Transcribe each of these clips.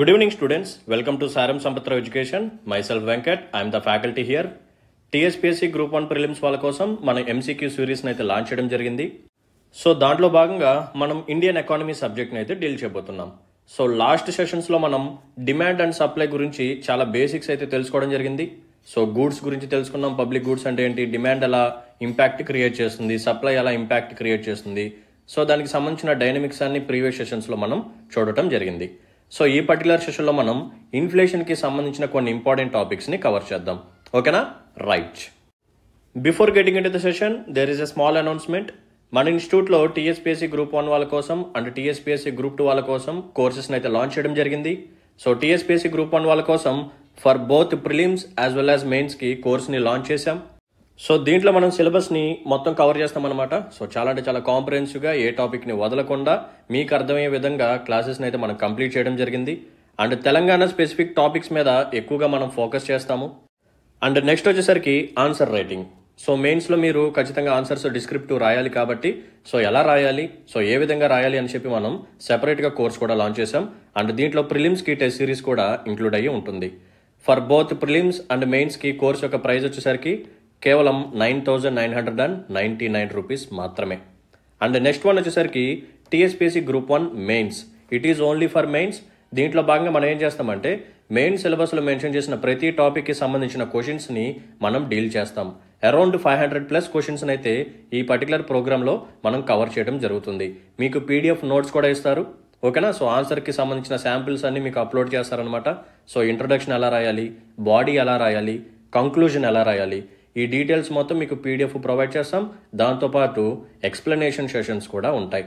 Good evening students, welcome to Sairam Sampatirao Education. Myself Venkat, I am the faculty here. TSPSC Group 1 Prelims వాళ్ళ కోసం మనం MCQ సిరీస్ని అయితే launch చేయడం జరిగింది. So దాంట్లో భాగంగా మనం ఇండియన్ ఎకానమీ సబ్జెక్ట్ని అయితే డీల్ చేయబోతున్నాం. సో లాస్ట్ సెషన్స్లో మనం డిమాండ్ అండ్ సప్లై గురించి చాలా బేసిక్స్ అయితే తెలుసుకోవడం జరిగింది. సో గూడ్స్ గురించి తెలుసుకున్నాం, పబ్లిక్ గూడ్స్ అంటే ఏంటి, డిమాండ్ ఎలా ఇంపాక్ట్ క్రియేట్ చేస్తుంది, సప్లై ఎలా ఇంపాక్ట్ క్రియేట్ చేస్తుంది. సో దానికి సంబంధించిన డైనమిక్స్ అన్ని ప్రీవియస్ సెషన్స్లో మనం చూడటం జరిగింది. సో ఈ పర్టికులర్ సెషన్లో మనం ఇన్ఫ్లేషన్కి సంబంధించిన కొన్ని ఇంపార్టెంట్ టాపిక్స్ని కవర్ చేద్దాం. ఓకేనా? Right. Before getting into the session there is a small announcement. మన ఇన్స్టిట్యూట్లో టీఎస్పీఎస్సీ గ్రూప్ 1 వాళ్ళ కోసం అంటే టీఎస్పీఎస్సీ గ్రూప్ 2 వాళ్ళ కోసం కోర్సెస్ని అయితే లాంచ్ చేయడం జరిగింది. సో టీఎస్పీఎస్సీ గ్రూప్ 1 వాళ్ళ కోసం for both prelims as well as మెయిన్స్కి కోర్స్ని లాంచ్ చేశాం. సో దీంట్లో మనం సిలబస్ని మొత్తం కవర్ చేస్తాం అనమాట. సో చాలా అంటే చాలా కాంప్రహెన్సివ్గా ఏ టాపిక్ని వదలకుండా మీకు అర్థమయ్యే విధంగా క్లాసెస్ని అయితే మనం కంప్లీట్ చేయడం జరిగింది. అండ్ తెలంగాణ స్పెసిఫిక్ టాపిక్స్ మీద ఎక్కువగా మనం ఫోకస్ చేస్తాము. అండ్ నెక్స్ట్ వచ్చేసరికి ఆన్సర్ రైటింగ్. సో మెయిన్స్లో మీరు ఖచ్చితంగా ఆన్సర్స్ డిస్క్రిప్టివ్ రాయాలి కాబట్టి సో ఎలా రాయాలి, సో ఏ విధంగా రాయాలి అని చెప్పి మనం సెపరేట్గా కోర్స్ కూడా లాంచ్ చేసాం. అండ్ దీంట్లో ప్రిలిమ్స్కి టెస్ట్ సిరీస్ కూడా ఇంక్లూడ్ అయ్యి ఉంటుంది. ఫర్ బోత్ ప్రిలిమ్స్ అండ్ మెయిన్స్కి కోర్స్ యొక్క ప్రైస్ వచ్చేసరికి కేవలం 9,999 రూపీస్ మాత్రమే. అండ్ నెక్స్ట్ వన్ వచ్చేసరికి TSPSC group 1 mains, it is only for mains. దీంట్లో భాగంగా మనం ఏం చేస్తామంటే మెయిన్ సిలబస్లో మెన్షన్ చేసిన ప్రతి టాపిక్కి సంబంధించిన క్వశ్చన్స్ని మనం డీల్ చేస్తాం. అరౌండ్ 500+ క్వశ్చన్స్ని అయితే ఈ పర్టికులర్ ప్రోగ్రాంలో మనం కవర్ చేయడం జరుగుతుంది. మీకు పీడిఎఫ్ నోట్స్ కూడా ఇస్తారు. ఓకేనా? సో ఆన్సర్కి సంబంధించిన శాంపిల్స్ అన్నీ మీకు అప్లోడ్ చేస్తారనమాట. సో ఇంట్రొడక్షన్ ఎలా రాయాలి, బాడీ ఎలా రాయాలి, కంక్లూజన్ ఎలా రాయాలి, ఈ డీటెయిల్స్ మొత్తం మీకు పీడిఎఫ్ ప్రొవైడ్ చేస్తాం. దాంతోపాటు ఎక్స్ప్లెనేషన్ సెషన్స్ కూడా ఉంటాయి.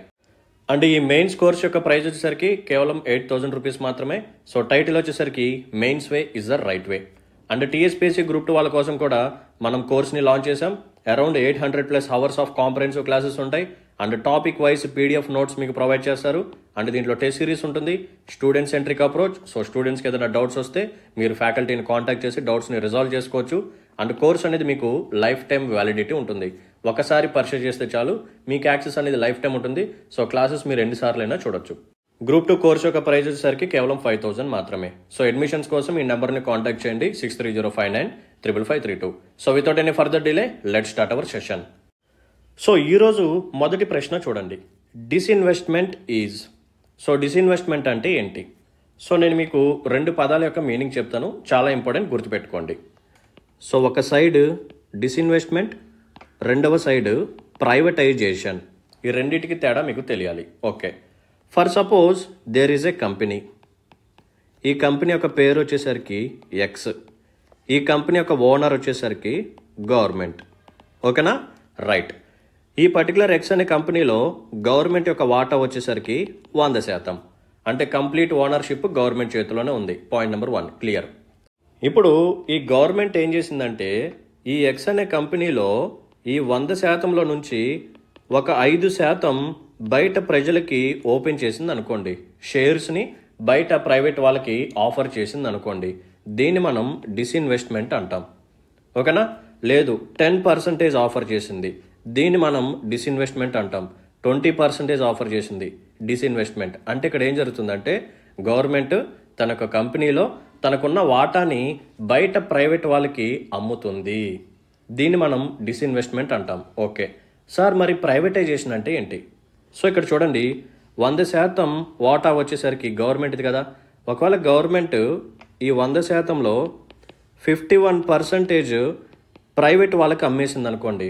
అండ్ ఈ మెయిన్స్ కోర్స్ యొక్క ప్రైస్ వచ్చేసరికి కేవలం 8,000 రూపీస్ మాత్రమే. సో టైటిల్ వచ్చేసరికి mains way is the right way. And TSPSC group 2 వాళ్ళ కోసం కూడా మనం కోర్స్ని లాంచ్ చేసాం. Around 800+ hours of comprehensive classes ఉంటాయి. And topic wise PDF notes మీకు ప్రొవైడ్ చేస్తారు. అండ్ దీంట్లో టెస్ట్ సిరీస్ ఉంటుంది. Student centric approach. సో స్టూడెంట్స్కి ఏదైనా డౌట్స్ వస్తే మీరు ఫ్యాకల్టీని కాంటాక్ట్ చేసి డౌట్స్ని రిజాల్వ్ చేసుకోవచ్చు. అండ్ కోర్స్ అనేది మీకు లైఫ్ టైం వ్యాలిడిటీ ఉంటుంది. ఒకసారి పర్చేజ్ చేస్తే చాలు, మీకు యాక్సెస్ అనేది లైఫ్ టైం ఉంటుంది. సో క్లాసెస్ మీరు ఎన్నిసార్లు అయినా చూడొచ్చు. గ్రూప్ 2 కోర్స్ యొక్క ప్రైస్ వచ్చేసరికి కేవలం 5,000 మాత్రమే. సో అడ్మిషన్స్ కోసం ఈ నెంబర్ని కాంటాక్ట్ చేయండి 6305955532. So without any further delay let start our session. So ఈరోజు మొదటి ప్రశ్న చూడండి, డిస్ఇన్వెస్ట్మెంట్ ఈజ్. సో డిస్ఇన్వెస్ట్మెంట్ అంటే ఏంటి? సో నేను మీకు రెండు పదాల యొక్క మీనింగ్ చెప్తాను, చాలా ఇంపార్టెంట్, గుర్తుపెట్టుకోండి. సో ఒక సైడ్ డిస్ఇన్వెస్ట్మెంట్, రెండవ సైడ్ ప్రైవేటైజేషన్. ఈ రెండింటికి తేడా మీకు తెలియాలి. Okay, for suppose there is a company. ఈ కంపెనీ యొక్క పేరు వచ్చేసరికి ఎక్స్. ఈ కంపెనీ యొక్క ఓనర్ వచ్చేసరికి గవర్నమెంట్. ఓకేనా? రైట్. ఈ పర్టికులర్ ఎక్స్ అనే కంపెనీలో గవర్నమెంట్ యొక్క వాటా వచ్చేసరికి 100%. అంటే కంప్లీట్ ఓనర్షిప్ గవర్నమెంట్ చేతిలోనే ఉంది. Point number 1 clear. ఇప్పుడు ఈ గవర్నమెంట్ ఏం చేసిందంటే ఈ ఎక్స్ అనే కంపెనీలో ఈ 100%లో నుంచి ఒక 5% బయట ప్రజలకి ఓపెన్ చేసింది అనుకోండి, షేర్స్ని బయట ప్రైవేట్ వాళ్ళకి ఆఫర్ చేసింది అనుకోండి, దీన్ని మనం డిస్ఇన్వెస్ట్మెంట్ అంటాం. ఓకేనా? లేదు 10% ఆఫర్ చేసింది, దీన్ని మనం డిస్ఇన్వెస్ట్మెంట్ అంటాం. 20% ఆఫర్ చేసింది, డిస్ఇన్వెస్ట్మెంట్. అంటే ఇక్కడ ఏం జరుగుతుందంటే గవర్నమెంట్ తన యొక్క కంపెనీలో తనకున్న వాటాని బయట ప్రైవేట్ వాళ్ళకి అమ్ముతుంది. దీన్ని మనం డిస్ఇన్వెస్ట్మెంట్ అంటాం. ఓకే సార్, మరి ప్రైవేటైజేషన్ అంటే ఏంటి? సో ఇక్కడ చూడండి, 100% వాటా వచ్చేసరికి గవర్నమెంట్ది కదా. ఒకవేళ గవర్నమెంట్ ఈ 100%లో 51% ప్రైవేట్ వాళ్ళకి అమ్మేసింది అనుకోండి.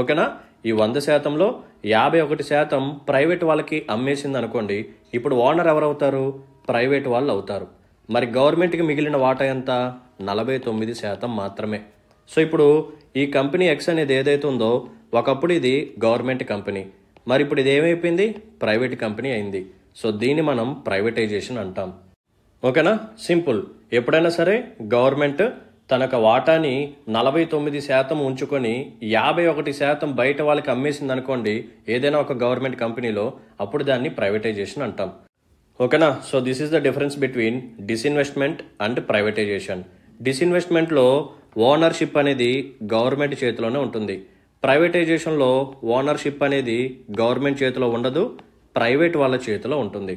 ఓకేనా? ఈ 100%లో 51% ప్రైవేట్ వాళ్ళకి అమ్మేసింది అనుకోండి. ఇప్పుడు ఓనర్ ఎవరవుతారు? ప్రైవేట్ వాళ్ళు అవుతారు. మరి గవర్నమెంట్కి మిగిలిన వాటా ఎంత? 49% మాత్రమే. సో ఇప్పుడు ఈ కంపెనీ ఎక్స్ అనేది ఏదైతే ఉందో ఒకప్పుడు ఇది గవర్నమెంట్ కంపెనీ, మరి ఇప్పుడు ఇది ఏమైపోయింది? ప్రైవేట్ కంపెనీ అయింది. సో దీన్ని మనం ప్రైవేటైజేషన్ అంటాం. ఓకేనా? సింపుల్. ఎప్పుడైనా సరే గవర్నమెంట్ తన యొక్క వాటాని 49% ఉంచుకొని 51% బయట వాళ్ళకి అమ్మేసింది అనుకోండి ఏదైనా ఒక గవర్నమెంట్ కంపెనీలో, అప్పుడు దాన్ని ప్రైవేటైజేషన్ అంటాం. ఓకేనా? So this is the difference between disinvestment and privatisation. డిస్ఇన్వెస్ట్మెంట్లో ఓనర్షిప్ అనేది గవర్నమెంట్ చేతిలోనే ఉంటుంది. ప్రైవేటైజేషన్లో ఓనర్షిప్ అనేది గవర్నమెంట్ చేతిలో ఉండదు, ప్రైవేట్ వాళ్ళ చేతిలో ఉంటుంది.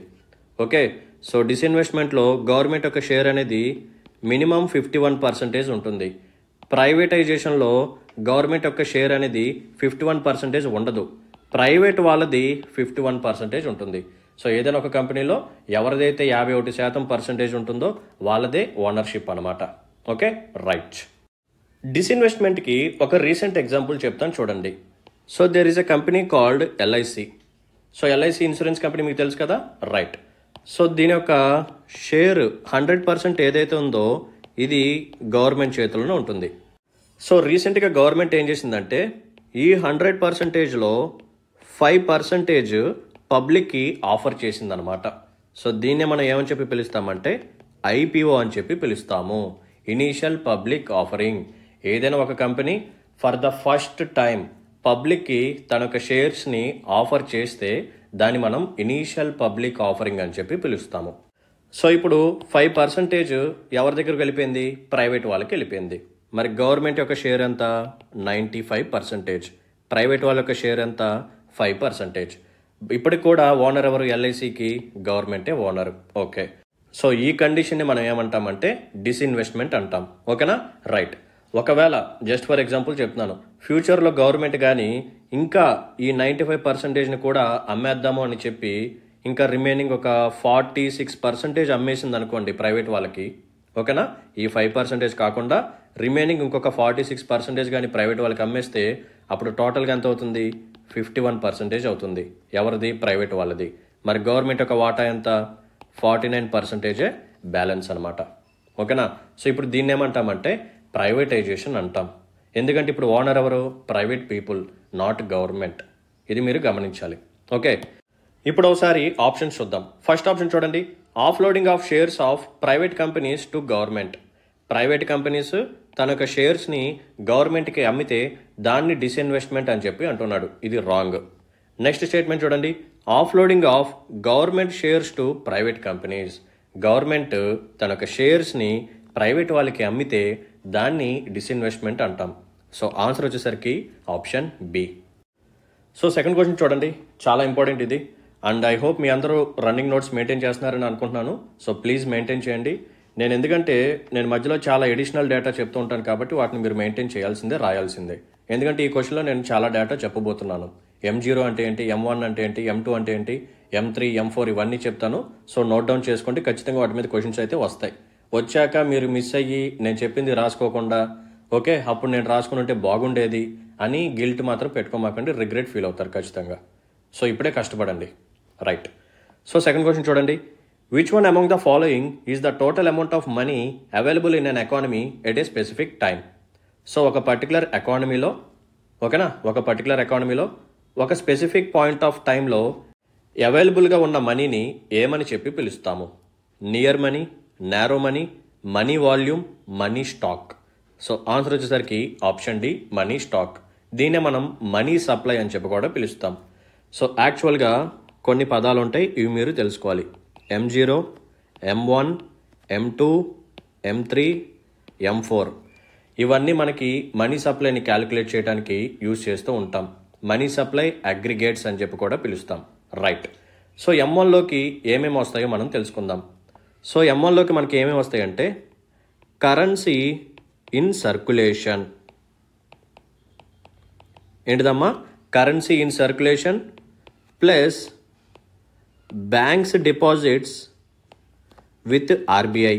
ఓకే, సో డిస్ఇన్వెస్ట్మెంట్లో గవర్నమెంట్ యొక్క షేర్ అనేది మినిమం 51% ఉంటుంది. ప్రైవేటైజేషన్లో గవర్నమెంట్ యొక్క షేర్ అనేది 51% ఉండదు, ప్రైవేట్ వాళ్ళది 51% ఉంటుంది. సో ఏదైనా ఒక కంపెనీలో ఎవరిదైతే 51% ఉంటుందో వాళ్ళదే ఓనర్షిప్ అనమాట. Okay right. డిస్ఇన్వెస్ట్మెంట్కి ఒక రీసెంట్ ఎగ్జాంపుల్ చెప్తాను చూడండి. So there is a company called LIC. So LIC insurance company మీకు తెలుసు కదా, రైట్. సో దీని యొక్క షేర్ 100% ఏదైతే ఉందో ఇది గవర్నమెంట్ చేతుల్లో ఉంటుంది. సో రీసెంట్గా గవర్నమెంట్ ఏం చేసిందంటే ఈ 100%లో 5% పబ్లిక్కి ఆఫర్ చేసిందనమాట. సో దీన్నే మనం ఏమని చెప్పి పిలుస్తామంటే ఐపీఓ అని చెప్పి పిలుస్తాము, ఇనీషియల్ పబ్లిక్ ఆఫరింగ్. ఏదైనా ఒక company for the first time పబ్లిక్కి తన యొక్క షేర్స్ని ఆఫర్ చేస్తే దాన్ని మనం ఇనీషియల్ పబ్లిక్ ఆఫరింగ్ అని చెప్పి పిలుస్తాము. సో ఇప్పుడు 5% ఎవరి దగ్గరకు వెళ్ళిపోయింది, ప్రైవేట్ వాళ్ళకి వెళ్ళిపోయింది. మరి గవర్నమెంట్ యొక్క షేర్ ఎంత, 95%. ప్రైవేట్ వాళ్ళ యొక్క షేర్ ఎంత, 5%. ఇప్పటికి కూడా ఓనర్ ఎవరు, ఎల్ఐసికి గవర్నమెంటే ఓనర్. ఓకే, సో ఈ కండిషన్ని మనం ఏమంటామంటే డిస్ఇన్వెస్ట్మెంట్ అంటాం. ఓకేనా రైట్. ఒకవేళ జస్ట్ ఫర్ ఎగ్జాంపుల్ చెప్తున్నాను, ఫ్యూచర్లో గవర్నమెంట్ కానీ ఇంకా ఈ 95%ని కూడా అమ్మేద్దాము అని చెప్పి ఇంకా రిమైనింగ్ ఒక 46% అమ్మేసింది అనుకోండి ప్రైవేట్ వాళ్ళకి. ఓకేనా, ఈ 5% కాకుండా రిమైనింగ్ ఇంకొక 46% కానీ ప్రైవేట్ వాళ్ళకి అమ్మేస్తే అప్పుడు టోటల్గా ఎంత అవుతుంది, 51% అవుతుంది. ఎవరిది, ప్రైవేట్ వాళ్ళది. మరి గవర్నమెంట్ యొక్క వాటా ఎంత, 49% బ్యాలెన్స్ అనమాట. ఓకేనా, సో ఇప్పుడు దీన్ని ఏమంటామంటే ప్రైవేటైజేషన్ అంటాం. ఎందుకంటే ఇప్పుడు ఓనర్ ఎవరు, ప్రైవేట్ పీపుల్, నాట్ గవర్నమెంట్. ఇది మీరు గమనించాలి. ఓకే, ఇప్పుడు ఒకసారి ఆప్షన్స్ చూద్దాం. ఫస్ట్ ఆప్షన్ చూడండి, offloading of shares of private companies to government. Private companies తన యొక్క షేర్స్ని గవర్నమెంట్కి అమ్మితే దాన్ని డిస్ఇన్వెస్ట్మెంట్ అని చెప్పి అంటున్నాడు, ఇది రాంగ్. నెక్స్ట్ స్టేట్మెంట్ చూడండి, offloading of government shares to private companies. Government తన యొక్క షేర్స్ని ప్రైవేట్ వాళ్ళకి అమ్మితే దాన్ని డిస్ఇన్వెస్ట్మెంట్ అంటాం. సో ఆన్సర్ వచ్చేసరికి option B. So second question చూడండి, చాలా ఇంపార్టెంట్ ఇది, అండ్ ఐ హోప్ మీ అందరూ రన్నింగ్ నోట్స్ మెయింటైన్ చేస్తున్నారని అనుకుంటున్నాను. సో ప్లీజ్ మెయింటైన్ చేయండి. నేను ఎందుకంటే నేను మధ్యలో చాలా ఎడిషనల్ డేటా చెప్తూ ఉంటాను కాబట్టి వాటిని మీరు మెయింటైన్ చేయాల్సిందే, రాయాల్సిందే. ఎందుకంటే ఈ క్వశ్చన్లో నేను చాలా డేటా చెప్పబోతున్నాను. M0 అంటే ఏంటి, M1 అంటే ఏంటి, M2 అంటే ఏంటి, M3, M4 ఇవన్నీ చెప్తాను. సో నోట్ డౌన్ చేసుకోండి, ఖచ్చితంగా వాటి మీద క్వశ్చన్స్ అయితే వస్తాయి. వచ్చాక మీరు మిస్ అయ్యి నేను చెప్పింది రాసుకోకుండా, ఓకే అప్పుడు నేను రాసుకుని ఉంటే బాగుండేది అని గిల్ట్ మాత్రం పెట్టుకోమాకండి, రిగ్రెట్ ఫీల్ అవుతారు ఖచ్చితంగా. సో ఇప్పుడే కష్టపడండి. రైట్. సో సెకండ్ క్వశ్చన్ చూడండి, which one among the following is the total amount of money available in an economy at a specific time. So ఒక పర్టికులర్ ఎకానమీలో, ఓకేనా, ఒక పర్టికులర్ ఎకానమీలో ఒక స్పెసిఫిక్ పాయింట్ ఆఫ్ టైంలో అవైలబుల్గా ఉన్న మనీని ఏమని చెప్పి పిలుస్తాము, near money, narrow money, money volume, money stock. So answer వచ్చేసరికి ఆప్షన్ డి, మనీ స్టాక్. దీన్నే మనం మనీ సప్లై అని చెప్పి కూడా పిలుస్తాం. సో యాక్చువల్గా కొన్ని పదాలు ఉంటాయి, ఇవి మీరు తెలుసుకోవాలి. M0, M1, M2, M3, M4 ఇవన్నీ మనకి మనీ సప్లైని క్యాలిక్యులేట్ చేయడానికి యూజ్ చేస్తూ ఉంటాం. మనీ సప్లై అగ్రిగేట్స్ అని చెప్పి కూడా పిలుస్తాం. రైట్. సో M1లోకి ఏమేమి వస్తాయో మనం తెలుసుకుందాం. సో M1లోకి మనకి ఏమేమి వస్తాయంటే కరెన్సీ ఇన్ సర్క్యులేషన్. ఏంటిదమ్మా, currency in circulation plus banks deposits with RBI,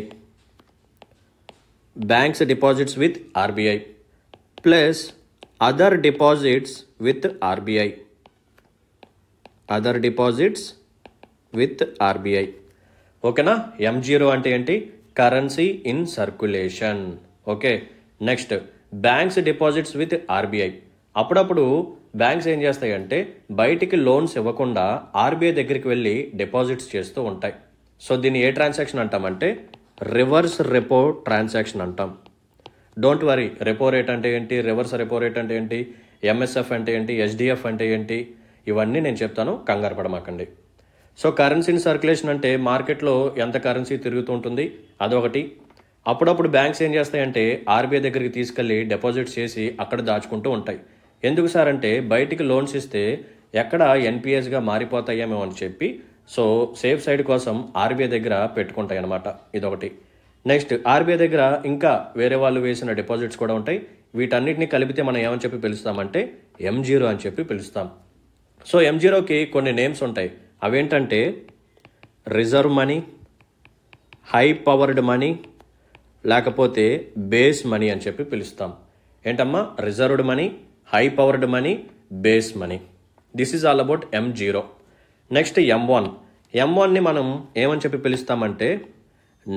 banks deposits with RBI plus other deposits with RBI, other deposits with RBI. ఓకేనా, M0 అంటే ఏంటి, currency in circulation. Okay, next banks deposits with RBI. అప్పుడప్పుడు banks ఏం చేస్తాయంటే బయటికి loans ఇవ్వకుండా RBI దగ్గరికి వెళ్ళి డిపాజిట్స్ చేస్తూ ఉంటాయి. సో దీన్ని ఏ ట్రాన్సాక్షన్ అంటామంటే రివర్స్ రెపో ట్రాన్సాక్షన్ అంటాం. డోంట్ వరీ, రెపో రేట్ అంటే ఏంటి, రివర్స్ రెపో రేట్ అంటే ఏంటి, MSF అంటే ఏంటి, SDF అంటే ఏంటి, ఇవన్నీ నేను చెప్తాను, కంగారు పడమాకండి. సో కరెన్సీ ఇన్ సర్క్యులేషన్ అంటే మార్కెట్లో ఎంత కరెన్సీ తిరుగుతూ ఉంటుంది, అదొకటి. అప్పుడప్పుడు బ్యాంక్స్ ఏం చేస్తాయంటే RBI దగ్గరికి తీసుకెళ్ళి డిపాజిట్స్ చేసి అక్కడ దాచుకుంటూ ఉంటాయి. ఎందుకు సార్ అంటే బయటికి లోన్స్ ఇస్తే ఎక్కడ NPAsగా మారిపోతాయేమో అని చెప్పి So, safe side kosam RBI daggara pettukuntayi anamata. Idokati. Next, RBI daggara inka vere vallu vesina deposits kuda untayi. Veetannitini kalipite mana em ani cheppi pilustam ante M0 ani cheppi pilustam. So M0 ki konni names untayi. Avi entante reserve money, high powered money, లేకపోతే base money అని చెప్పి పిలుస్తాం. ఏంటమ్మా? Reserved money, high powered money, base money. This is all about M0. Next M1. M1ని మనం ఏమని చెప్పి పిలుస్తామంటే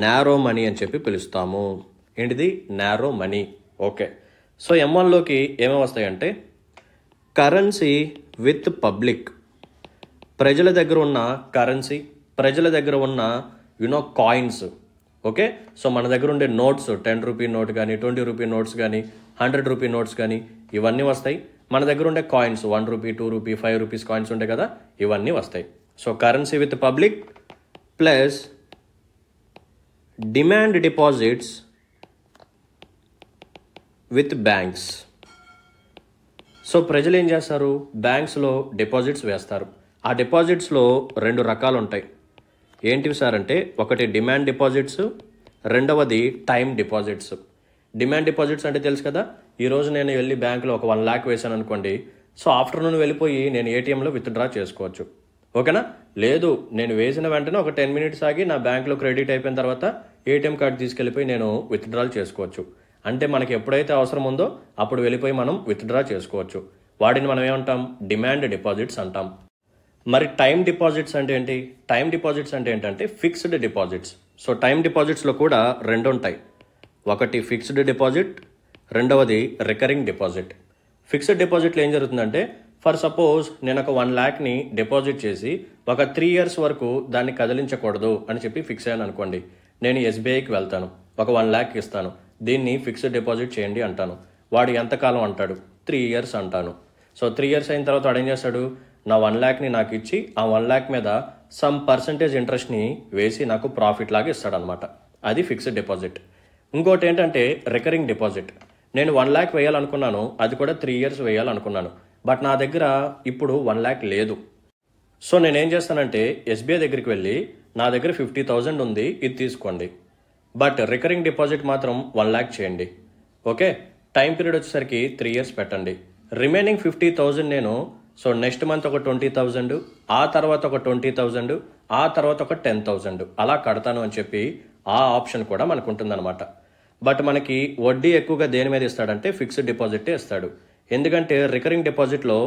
narrow money అని చెప్పి పిలుస్తాము. ఏంటిది? Narrow money. ఓకే. సో M1లోకి ఏమేమి వస్తాయంటే కరెన్సీ విత్ పబ్లిక్, ప్రజల దగ్గర ఉన్న కరెన్సీ, ప్రజల దగ్గర ఉన్న యూనో కాయిన్స్. ఓకే. సో మన దగ్గర ఉండే నోట్స్, 10 రూపీ నోట్ కానీ, 20 రూపీ నోట్స్ కానీ, 100 రూపీ నోట్స్ కానీ, ఇవన్నీ వస్తాయి. మన దగ్గర ఉండే coins, 1 rupee, 2 rupee, 5 rupees coins ఉంటాయి కదా, ఇవన్నీ వస్తాయి. So currency with public plus demand deposits with banks. So ప్రజలు ఏం చేస్తారు? బ్యాంక్స్లో డిపాజిట్స్ వేస్తారు. ఆ డిపాజిట్స్లో 2 రకాలు ఉంటాయి. ఏంటివి సార్ అంటే, ఒకటి డిమాండ్ డిపాజిట్స్, రెండవది టైం డిపాజిట్స్. డిమాండ్ డిపాజిట్స్ అంటే తెలుసు కదా, ఈరోజు నేను వెళ్ళి బ్యాంకులో ఒక 1 లక్ష వేసాను అనుకోండి, సో ఆఫ్టర్నూన్ వెళ్ళిపోయి నేను ఏటీఎంలో విత్డ్రా చేసుకోవచ్చు. ఓకేనా? లేదు, నేను వేసిన వెంటనే ఒక 10 మినిట్స్ ఆగి నా బ్యాంకులో క్రెడిట్ అయిపోయిన తర్వాత ఏటీఎం కార్డు తీసుకెళ్ళిపోయి నేను విత్డ్రాల్ చేసుకోవచ్చు. అంటే మనకి ఎప్పుడైతే అవసరం ఉందో అప్పుడు వెళ్ళిపోయి మనం విత్డ్రా చేసుకోవచ్చు. వాటిని మనం ఏమంటాం? డిమాండ్ డిపాజిట్స్ అంటాం. మరి టైం డిపాజిట్స్ అంటే ఏంటి? టైం డిపాజిట్స్ అంటే ఏంటంటే ఫిక్స్డ్ డిపాజిట్స్. సో టైం డిపాజిట్స్లో కూడా 2 ఉంటాయి. ఒకటి ఫిక్స్డ్ డిపాజిట్, రెండవది రికరింగ్ డిపాజిట్. ఫిక్స్డ్ డిపాజిట్లో ఏం జరుగుతుందంటే, ఫర్ సపోజ్ నేను ఒక 1 లక్షని డిపాజిట్ చేసి ఒక 3 ఇయర్స్ వరకు దాన్ని కదిలించకూడదు అని చెప్పి ఫిక్స్ అయ్యాను అనుకోండి. నేను SBIకి వెళ్తాను, ఒక 1 లక్ష ఇస్తాను, దీన్ని ఫిక్స్డ్ డిపాజిట్ చేయండి అంటాను. వాడు ఎంతకాలం అంటాడు? 3 ఇయర్స్ అంటాను. సో 3 ఇయర్స్ అయిన తర్వాత వాడు ఏం చేస్తాడు? నా 1 లక్షని నాకు ఇచ్చి ఆ 1 లక్ష మీద సమ్ పర్సంటేజ్ ఇంట్రెస్ట్ని వేసి నాకు ప్రాఫిట్ లాగా ఇస్తాడనమాట. అది ఫిక్స్డ్ డిపాజిట్. ఇంకోటి ఏంటంటే రికరింగ్ డిపాజిట్. నేను 1 లక్ష వేయాలనుకున్నాను, అది కూడా 3 ఇయర్స్ వేయాలనుకున్నాను, బట్ నా దగ్గర ఇప్పుడు 1 లక్ష లేదు. సో నేనేం చేస్తానంటే SBI దగ్గరికి వెళ్ళి నా దగ్గర 50,000 ఉంది, ఇది తీసుకోండి, బట్ రికరింగ్ డిపాజిట్ మాత్రం 1 లక్ష చేయండి. ఓకే. టైం పీరియడ్ వచ్చేసరికి 3 ఇయర్స్ పెట్టండి. రిమైనింగ్ 50,000 నేను సో నెక్స్ట్ మంత్ ఒక 20,000, ఆ తర్వాత ఒక 20,000, ఆ తర్వాత ఒక 10,000 అలా కడతాను అని చెప్పి ఆ ఆప్షన్ కూడా మనకు ఉంటుందన్నమాట. బట్ మనకి వడ్డీ ఎక్కువగా దేని మీద ఇస్తాడంటే ఫిక్స్డ్ డిపాజిటే ఇస్తాడు. ఎందుకంటే రికరింగ్ డిపాజిట్లో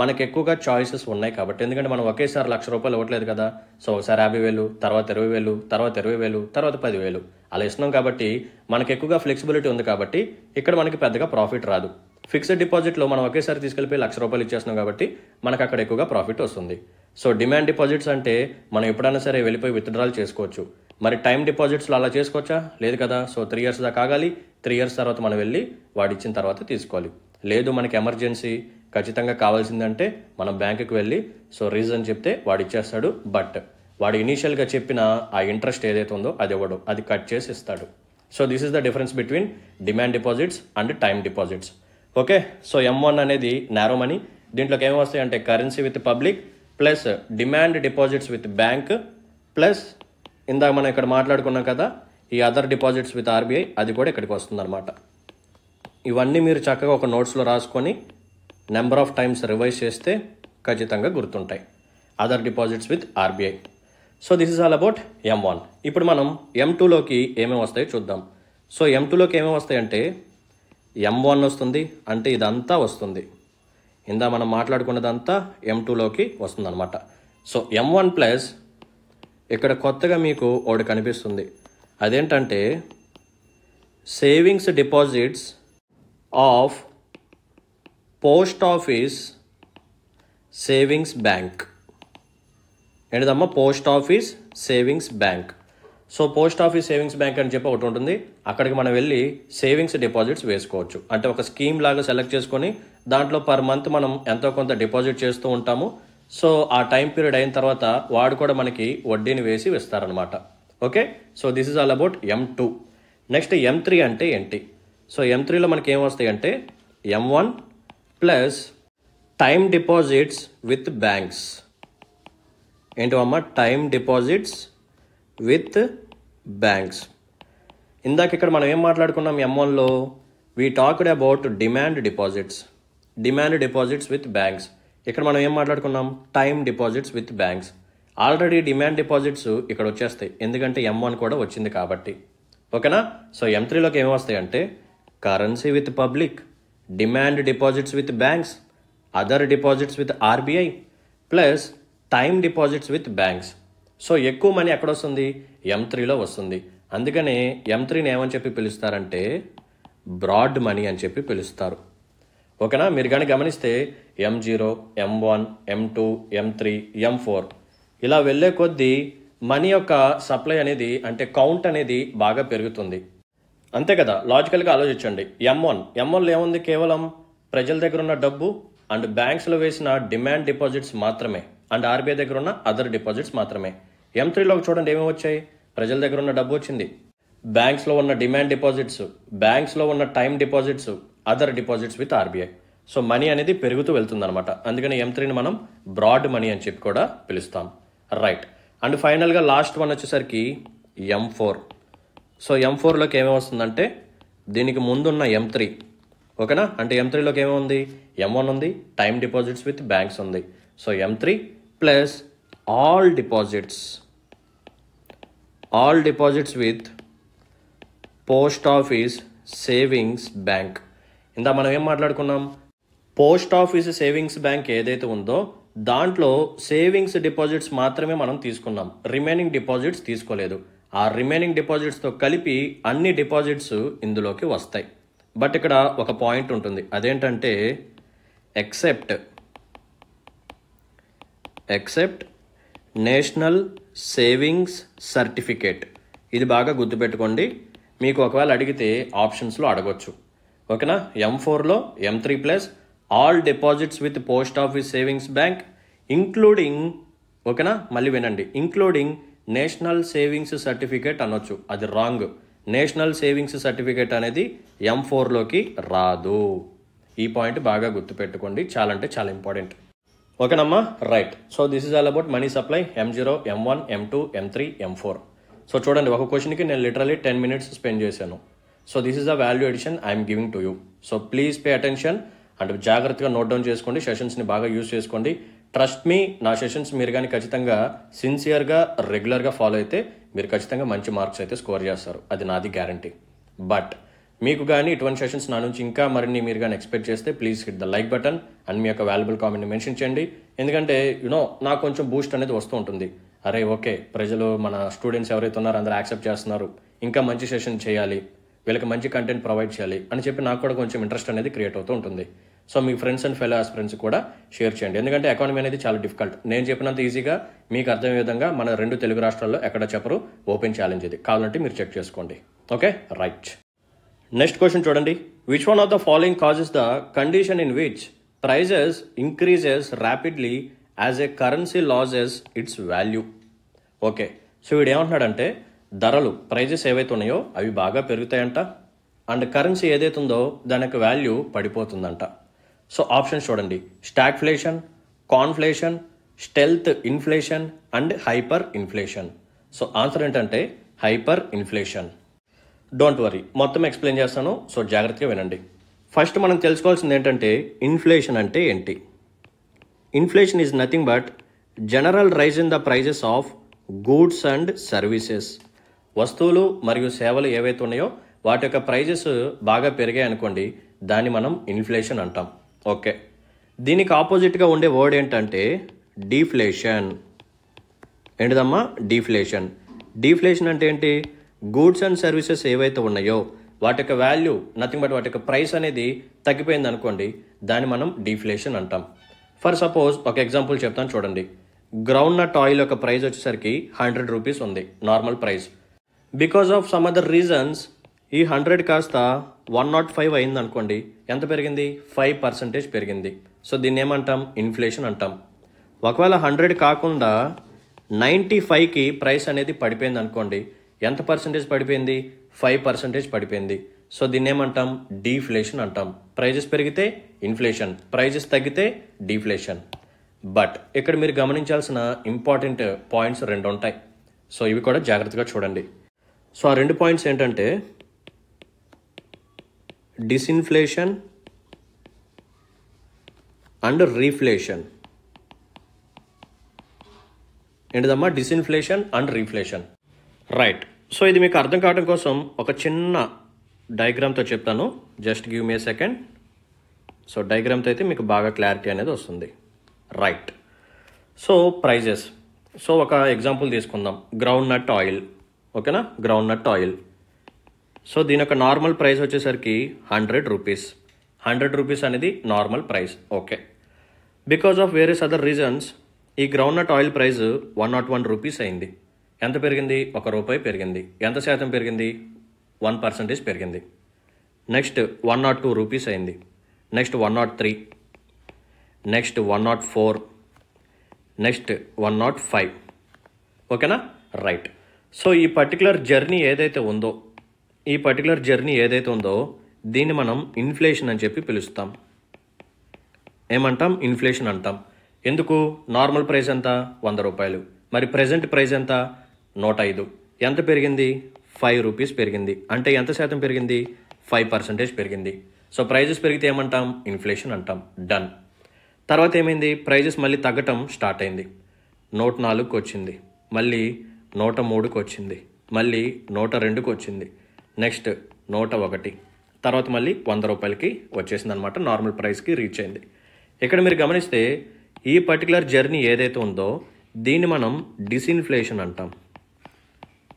మనకి ఎక్కువగా చాయిసెస్ ఉన్నాయి కాబట్టి. ఎందుకంటే మనం ఒకేసారి 1 లక్ష రూపాయలు ఇవ్వట్లేదు కదా. సో ఒకసారి 50,000, తర్వాత 20,000, తర్వాత 20,000, తర్వాత 10,000 అలా ఇస్తున్నాం కాబట్టి మనకు ఎక్కువగా ఫ్లెక్సిబిలిటీ ఉంది కాబట్టి ఇక్కడ మనకి పెద్దగా ప్రాఫిట్ రాదు. ఫిక్స్డ్ డిపాజిట్లో మనం ఒకేసారి తీసుకెళ్ళిపోయి 1 లక్ష రూపాయలు ఇచ్చేస్తున్నాం కాబట్టి మనకు అక్కడ ఎక్కువగా ప్రాఫిట్ వస్తుంది. సో డిమాండ్ డిపాజిట్స్ అంటే మనం ఎప్పుడైనా సరే వెళ్ళిపోయి విత్డ్రాల్ చేసుకోవచ్చు. మరి టైం డిపాజిట్స్లో అలా చేసుకోవచ్చా? లేదు కదా. సో 3 ఇయర్స్ దాకా ఆగాలి, 3 ఇయర్స్ తర్వాత మనం వెళ్ళి వాడు ఇచ్చిన తర్వాత తీసుకోవాలి. లేదు మనకి ఎమర్జెన్సీ ఖచ్చితంగా కావాల్సిందంటే మనం బ్యాంకుకి వెళ్ళి సో రీజన్ చెప్తే వాడు ఇచ్చేస్తాడు, బట్ వాడు ఇనీషియల్గా చెప్పిన ఆ ఇంట్రెస్ట్ ఏదైతే ఉందో అది ఇవ్వడు, అది కట్ చేసి ఇస్తాడు. So this is the difference between demand deposits and time deposits. Okay. So M1 అనేది నారో మనీ. దీంట్లోకి ఏమి వస్తాయి అంటే currency with public plus demand deposits with bank plus ఇందాక మనం ఇక్కడ మాట్లాడుకున్నాం కదా ఈ అదర్ డిపాజిట్స్ విత్ RBI, అది కూడా ఇక్కడికి వస్తుందన్నమాట. ఇవన్నీ మీరు చక్కగా ఒక నోట్స్లో రాసుకొని నెంబర్ ఆఫ్ టైమ్స్ రివైజ్ చేస్తే ఖచ్చితంగా గుర్తుంటాయి. Other deposits with RBI. So this is all about M1. ఇప్పుడు మనం M2లోకి ఏమేమి వస్తాయో చూద్దాం. సో M2లోకి ఏమేమి వస్తాయంటే M1 వస్తుంది, అంటే ఇదంతా వస్తుంది, ఇందా మనం మాట్లాడుకున్నదంతా M2లోకి వస్తుంది అనమాట. సో M1 ప్లస్ ఇక్కడ కొత్తగా మీకు ఒకటి కనిపిస్తుంది, అదేంటంటే savings deposits of post office savings bank. ఏంటిదమ్మా? Post office savings bank. So post office savings bank అని చెప్పి ఒకటి ఉంటుంది, అక్కడికి మనం వెళ్ళి సేవింగ్స్ డిపాజిట్స్ వేసుకోవచ్చు. అంటే ఒక స్కీమ్ లాగా సెలెక్ట్ చేసుకొని దాంట్లో పర్ మంత్ మనం ఎంతో కొంత డిపాజిట్ చేస్తూ ఉంటాము. సో ఆ టైం పీరియడ్ అయిన తర్వాత వాడు కూడా మనకి వడ్డీని వేసి ఇస్తారనమాట. Okay. So this is all about M2. Next M3 అంటే ఏంటి? సో M3లో మనకి ఏం వస్తాయి అంటే M1 plus time deposits with banks, ఏంటమ్మా టైం డిపాజిట్స్ విత్ బ్యాంక్స్. ఇందాక ఇక్కడ మనం ఏం మాట్లాడుకున్నాం, M1లో we talked about demand deposits with banks. ఇక్కడ మనం ఏం మాట్లాడుకున్నాం, time deposits with banks. Already demand deposits ఇక్కడ వచ్చేస్తాయి ఎందుకంటే M1 కూడా వచ్చింది కాబట్టి, ఓకేనా. సో M3లోకి ఏమి వస్తాయంటే currency with public, demand deposits with banks, other deposits with RBI, plus time deposits with banks. So ఎక్కువ మనీ ఎక్కడ వస్తుంది, M3లో వస్తుంది. అందుకనే M3ని ఏమని చెప్పి పిలుస్తారంటే బ్రాడ్ మనీ అని చెప్పి పిలుస్తారు, ఓకేనా. మీరు కానీ గమనిస్తే M0, M1, M2, M3, M4 ఇలా వెళ్ళే కొద్దీ మనీ యొక్క సప్లై అనేది అంటే కౌంట్ అనేది బాగా పెరుగుతుంది, అంతే కదా. లాజికల్గా ఆలోచించండి, M1లో ఏముంది, కేవలం ప్రజల దగ్గర ఉన్న డబ్బు అండ్ బ్యాంక్స్లో వేసిన డిమాండ్ డిపాజిట్స్ మాత్రమే అండ్ RBI దగ్గర ఉన్న అదర్ డిపాజిట్స్ మాత్రమే. M3లోకి చూడండి ఏమేమి వచ్చాయి, ప్రజల దగ్గర ఉన్న డబ్బు వచ్చింది, బ్యాంక్స్లో ఉన్న డిమాండ్ డిపాజిట్స్, బ్యాంక్స్లో ఉన్న time deposits, other deposits with RBI. So money అనేది పెరుగుతూ వెళ్తుంది అనమాట. అందుకని M3ని మనం బ్రాడ్ మనీ అని చెప్పి కూడా పిలుస్తాం, రైట్. అండ్ ఫైనల్గా లాస్ట్ వన్ వచ్చేసరికి M4. సో M4లోకి ఏమేమి వస్తుందంటే దీనికి ముందున్న M3, ఓకేనా. అంటే M3లోకి ఏమేముంది, M1 ఉంది, టైం డిపాజిట్స్ విత్ బ్యాంక్స్ ఉంది. So M3 plus all deposits with post office savings bank. ఇందా మనం ఏం మాట్లాడుకున్నాం, పోస్ట్ ఆఫీస్ సేవింగ్స్ బ్యాంక్ ఏదైతే ఉందో దాంట్లో సేవింగ్స్ డిపాజిట్స్ మాత్రమే మనం తీసుకున్నాం, రిమైనింగ్ డిపాజిట్స్ తీసుకోలేదు. ఆ రిమైనింగ్ డిపాజిట్స్తో కలిపి అన్ని డిపాజిట్స్ ఇందులోకి వస్తాయి. బట్ ఇక్కడ ఒక పాయింట్ ఉంటుంది, అదేంటంటే ఎక్సెప్ట్ నేషనల్ సేవింగ్స్ సర్టిఫికేట్. ఇది బాగా గుర్తుపెట్టుకోండి, మీకు ఒకవేళ అడిగితే ఆప్షన్స్లో అడగొచ్చు, ఓకేనా. M4లో M3 plus all deposits with post office savings bank including, ఓకేనా. మళ్ళీ వినండి, ఇంక్లూడింగ్ నేషనల్ సేవింగ్స్ సర్టిఫికేట్ అనొచ్చు, అది రాంగ్. నేషనల్ సేవింగ్స్ సర్టిఫికేట్ అనేది M4లోకి రాదు. ఈ పాయింట్ బాగా గుర్తుపెట్టుకోండి, చాలా అంటే చాలా ఇంపార్టెంట్, ఓకేనమ్మా, right. So this is all about money supply, M0, M1, M2, M3, M4. So చూడండి, ఒక క్వశ్చన్కి నేను లిటరలీ 10 minutes స్పెండ్ చేశాను. So this is the value edition I'm giving to you. So please pay attention and జాగ్రత్తగా note down చేసుకోండి, సెషన్స్ని బాగా use చేసుకోండి. ట్రస్ట్ మీ, నా సెషన్స్ మీరు కానీ ఖచ్చితంగా సిన్సియర్గా రెగ్యులర్గా ఫాలో అయితే మీరు ఖచ్చితంగా మంచి మార్క్స్ అయితే స్కోర్ చేస్తారు, అది నాది గ్యారంటీ. బట్ మీకు కానీ ఇటువంటి సెషన్స్ నా నుంచి ఇంకా మరిన్ని మీరు కానీ ఎక్స్పెక్ట్ చేస్తే please hit the like button and మీ యొక్క వాల్యుబుల్ కామెంట్ని మెన్షన్ చేయండి. ఎందుకంటే యూనో నాకు కొంచెం బూస్ట్ అనేది వస్తూ ఉంటుంది, అరే ఓకే ప్రజలు మన స్టూడెంట్స్ ఎవరైతే ఉన్నారో అందరూ యాక్సెప్ట్ చేస్తున్నారు, ఇంకా మంచి సెషన్ చేయాలి, వీళ్ళకి మంచి కంటెంట్ ప్రొవైడ్ చేయాలి అని చెప్పి నాకు కూడా కొంచెం ఇంట్రెస్ట్ అనేది క్రియేట్ అవుతూ ఉంటుంది. సో మీ ఫ్రెండ్స్ అండ్ ఫెలో ఫ్రెండ్స్ కూడా షేర్ చేయండి, ఎందుకంటే ఎకానమీ అనేది చాలా డిఫికల్ట్. నేను చెప్పినంత ఈజీగా మీకు అర్థమయ్యే విధంగా మన 2 తెలుగు రాష్ట్రాల్లో ఎక్కడ చెప్పరు, ఓపెన్ ఛాలెంజ్ ఇది, కావాలంటే మీరు చెక్ చేసుకోండి, ఓకే, రైట్. నెక్స్ట్ క్వశ్చన్ చూడండి, which one of the following causes the condition in which prices increases rapidly as a currency loses its value. Okay, so వీడు ఏమంటున్నాడంటే ధరలు ప్రైజెస్ ఏవైతే ఉన్నాయో అవి బాగా పెరుగుతాయంట అండ్ కరెన్సీ ఏదైతే ఉందో దాని యొక్క వాల్యూ పడిపోతుందంట. సో ఆప్షన్స్ చూడండి, stagflation, conflation, stealth inflation and hyper inflation. So answer ఏంటంటే హైపర్ ఇన్ఫ్లేషన్. డోంట్ వరీ, మొత్తం ఎక్స్ప్లెయిన్ చేస్తాను, సో జాగ్రత్తగా వినండి. ఫస్ట్ మనం తెలుసుకోవాల్సింది ఏంటంటే ఇన్ఫ్లేషన్ అంటే ఏంటి. Inflation is nothing but general rise in the prices of goods and services. వస్తువులు మరియు సేవలు ఏవైతే ఉన్నాయో వాటి యొక్క ప్రైజెస్ బాగా పెరిగాయి అనుకోండి, దాన్ని మనం ఇన్ఫ్లేషన్ అంటాం, ఓకే. దీనికి ఆపోజిట్గా ఉండే వర్డ్ ఏంటంటే డీఫ్లేషన్. ఏంటిదమ్మా డీఫ్లేషన్. డీఫ్లేషన్ అంటే ఏంటి, గూడ్స్ అండ్ సర్వీసెస్ ఏవైతే ఉన్నాయో వాటి యొక్క వాల్యూ నథింగ్ బట్ వాటి యొక్క ప్రైస్ అనేది తగ్గిపోయింది అనుకోండి, దాన్ని మనం డీఫ్లేషన్ అంటాం. ఫర్ సపోజ్ ఒక ఎగ్జాంపుల్ చెప్తాను చూడండి, గ్రౌండ్ నట్ ఆయిల్ యొక్క ప్రైస్ వచ్చేసరికి 100 రూపీస్ ఉంది normal price. Because of some other reasons ఈ 100 కాస్త 105 అయింది అనుకోండి, ఎంత పెరిగింది, 5% పెరిగింది. సో దీన్ని ఏమంటాం, ఇన్ఫ్లేషన్ అంటాం. ఒకవేళ 100 కాకుండా 95కి ప్రైస్ అనేది పడిపోయింది అనుకోండి, ఎంత పర్సెంటేజ్ పడిపోయింది, 5% పడిపోయింది. సో దీన్ని ఏమంటాం, డీఫ్లేషన్ అంటాం. ప్రైజెస్ పెరిగితే ఇన్ఫ్లేషన్, ప్రైజెస్ తగ్గితే డీఫ్లేషన్. బట్ ఇక్కడ మీరు గమనించాల్సిన ఇంపార్టెంట్ పాయింట్స్ రెండు ఉంటాయి. సో ఇవి కూడా జాగ్రత్తగా చూడండి. సో ఆ రెండు పాయింట్స్ ఏంటంటే డిసిన్ఫ్లేషన్ అండ్ రీఫ్లేషన్. ఏంటిదమ్మా? Disinflation and reflation, right. So ఇది మీకు అర్థం కావడం కోసం ఒక చిన్న డయాగ్రామ్తో చెప్తాను. Just give me second. So డయాగ్రామ్తో అయితే మీకు బాగా క్లారిటీ అనేది వస్తుంది, రైట్. So prices. సో ఒక ఎగ్జాంపుల్ తీసుకుందాం, గ్రౌండ్ నట్ ఆయిల్. ఓకేనా, గ్రౌండ్ నట్ ఆయిల్. సో దీని యొక్క నార్మల్ ప్రైస్ వచ్చేసరికి 100 రూపీస్. 100 రూపీస్ అనేది normal price, okay. Because of various other reasons ఈ ground nut oil price 101 rupees అయింది. ఎంత పెరిగింది? ₹1 పెరిగింది. ఎంత శాతం పెరిగింది? 1% పెరిగింది. నెక్స్ట్ 102 రూపీస్ అయింది. Next 103, next 104, next 105. ఓకేనా, రైట్. సో ఈ పర్టికులర్ జర్నీ ఏదైతే ఉందో, దీన్ని మనం ఇన్ఫ్లేషన్ అని చెప్పి పిలుస్తాం. ఏమంటాం? ఇన్ఫ్లేషన్ అంటాం. ఎందుకు? నార్మల్ ప్రైస్ ఎంత? ₹100. మరి ప్రెజెంట్ ప్రైస్ ఎంత? 105. ఎంత పెరిగింది? 5 రూపీస్ పెరిగింది. అంటే ఎంత శాతం పెరిగింది? 5% పెరిగింది. సో ప్రైజెస్ పెరిగితే ఏమంటాం? ఇన్ఫ్లేషన్ అంటాం. డన్. తర్వాత ఏమైంది? ప్రైజెస్ మళ్ళీ తగ్గటం స్టార్ట్ అయింది. 104కు వచ్చింది, మళ్ళీ 103కు వచ్చింది, మళ్ళీ 102కు వచ్చింది, నెక్స్ట్ 101, తర్వాత మళ్ళీ ₹100కి వచ్చేసింది అనమాట. నార్మల్ ప్రైస్కి రీచ్ అయింది. ఇక్కడ మీరు గమనిస్తే ఈ పర్టికులర్ జర్నీ ఏదైతే ఉందో దీన్ని మనం డిసిన్ఫ్లేషన్ అంటాం.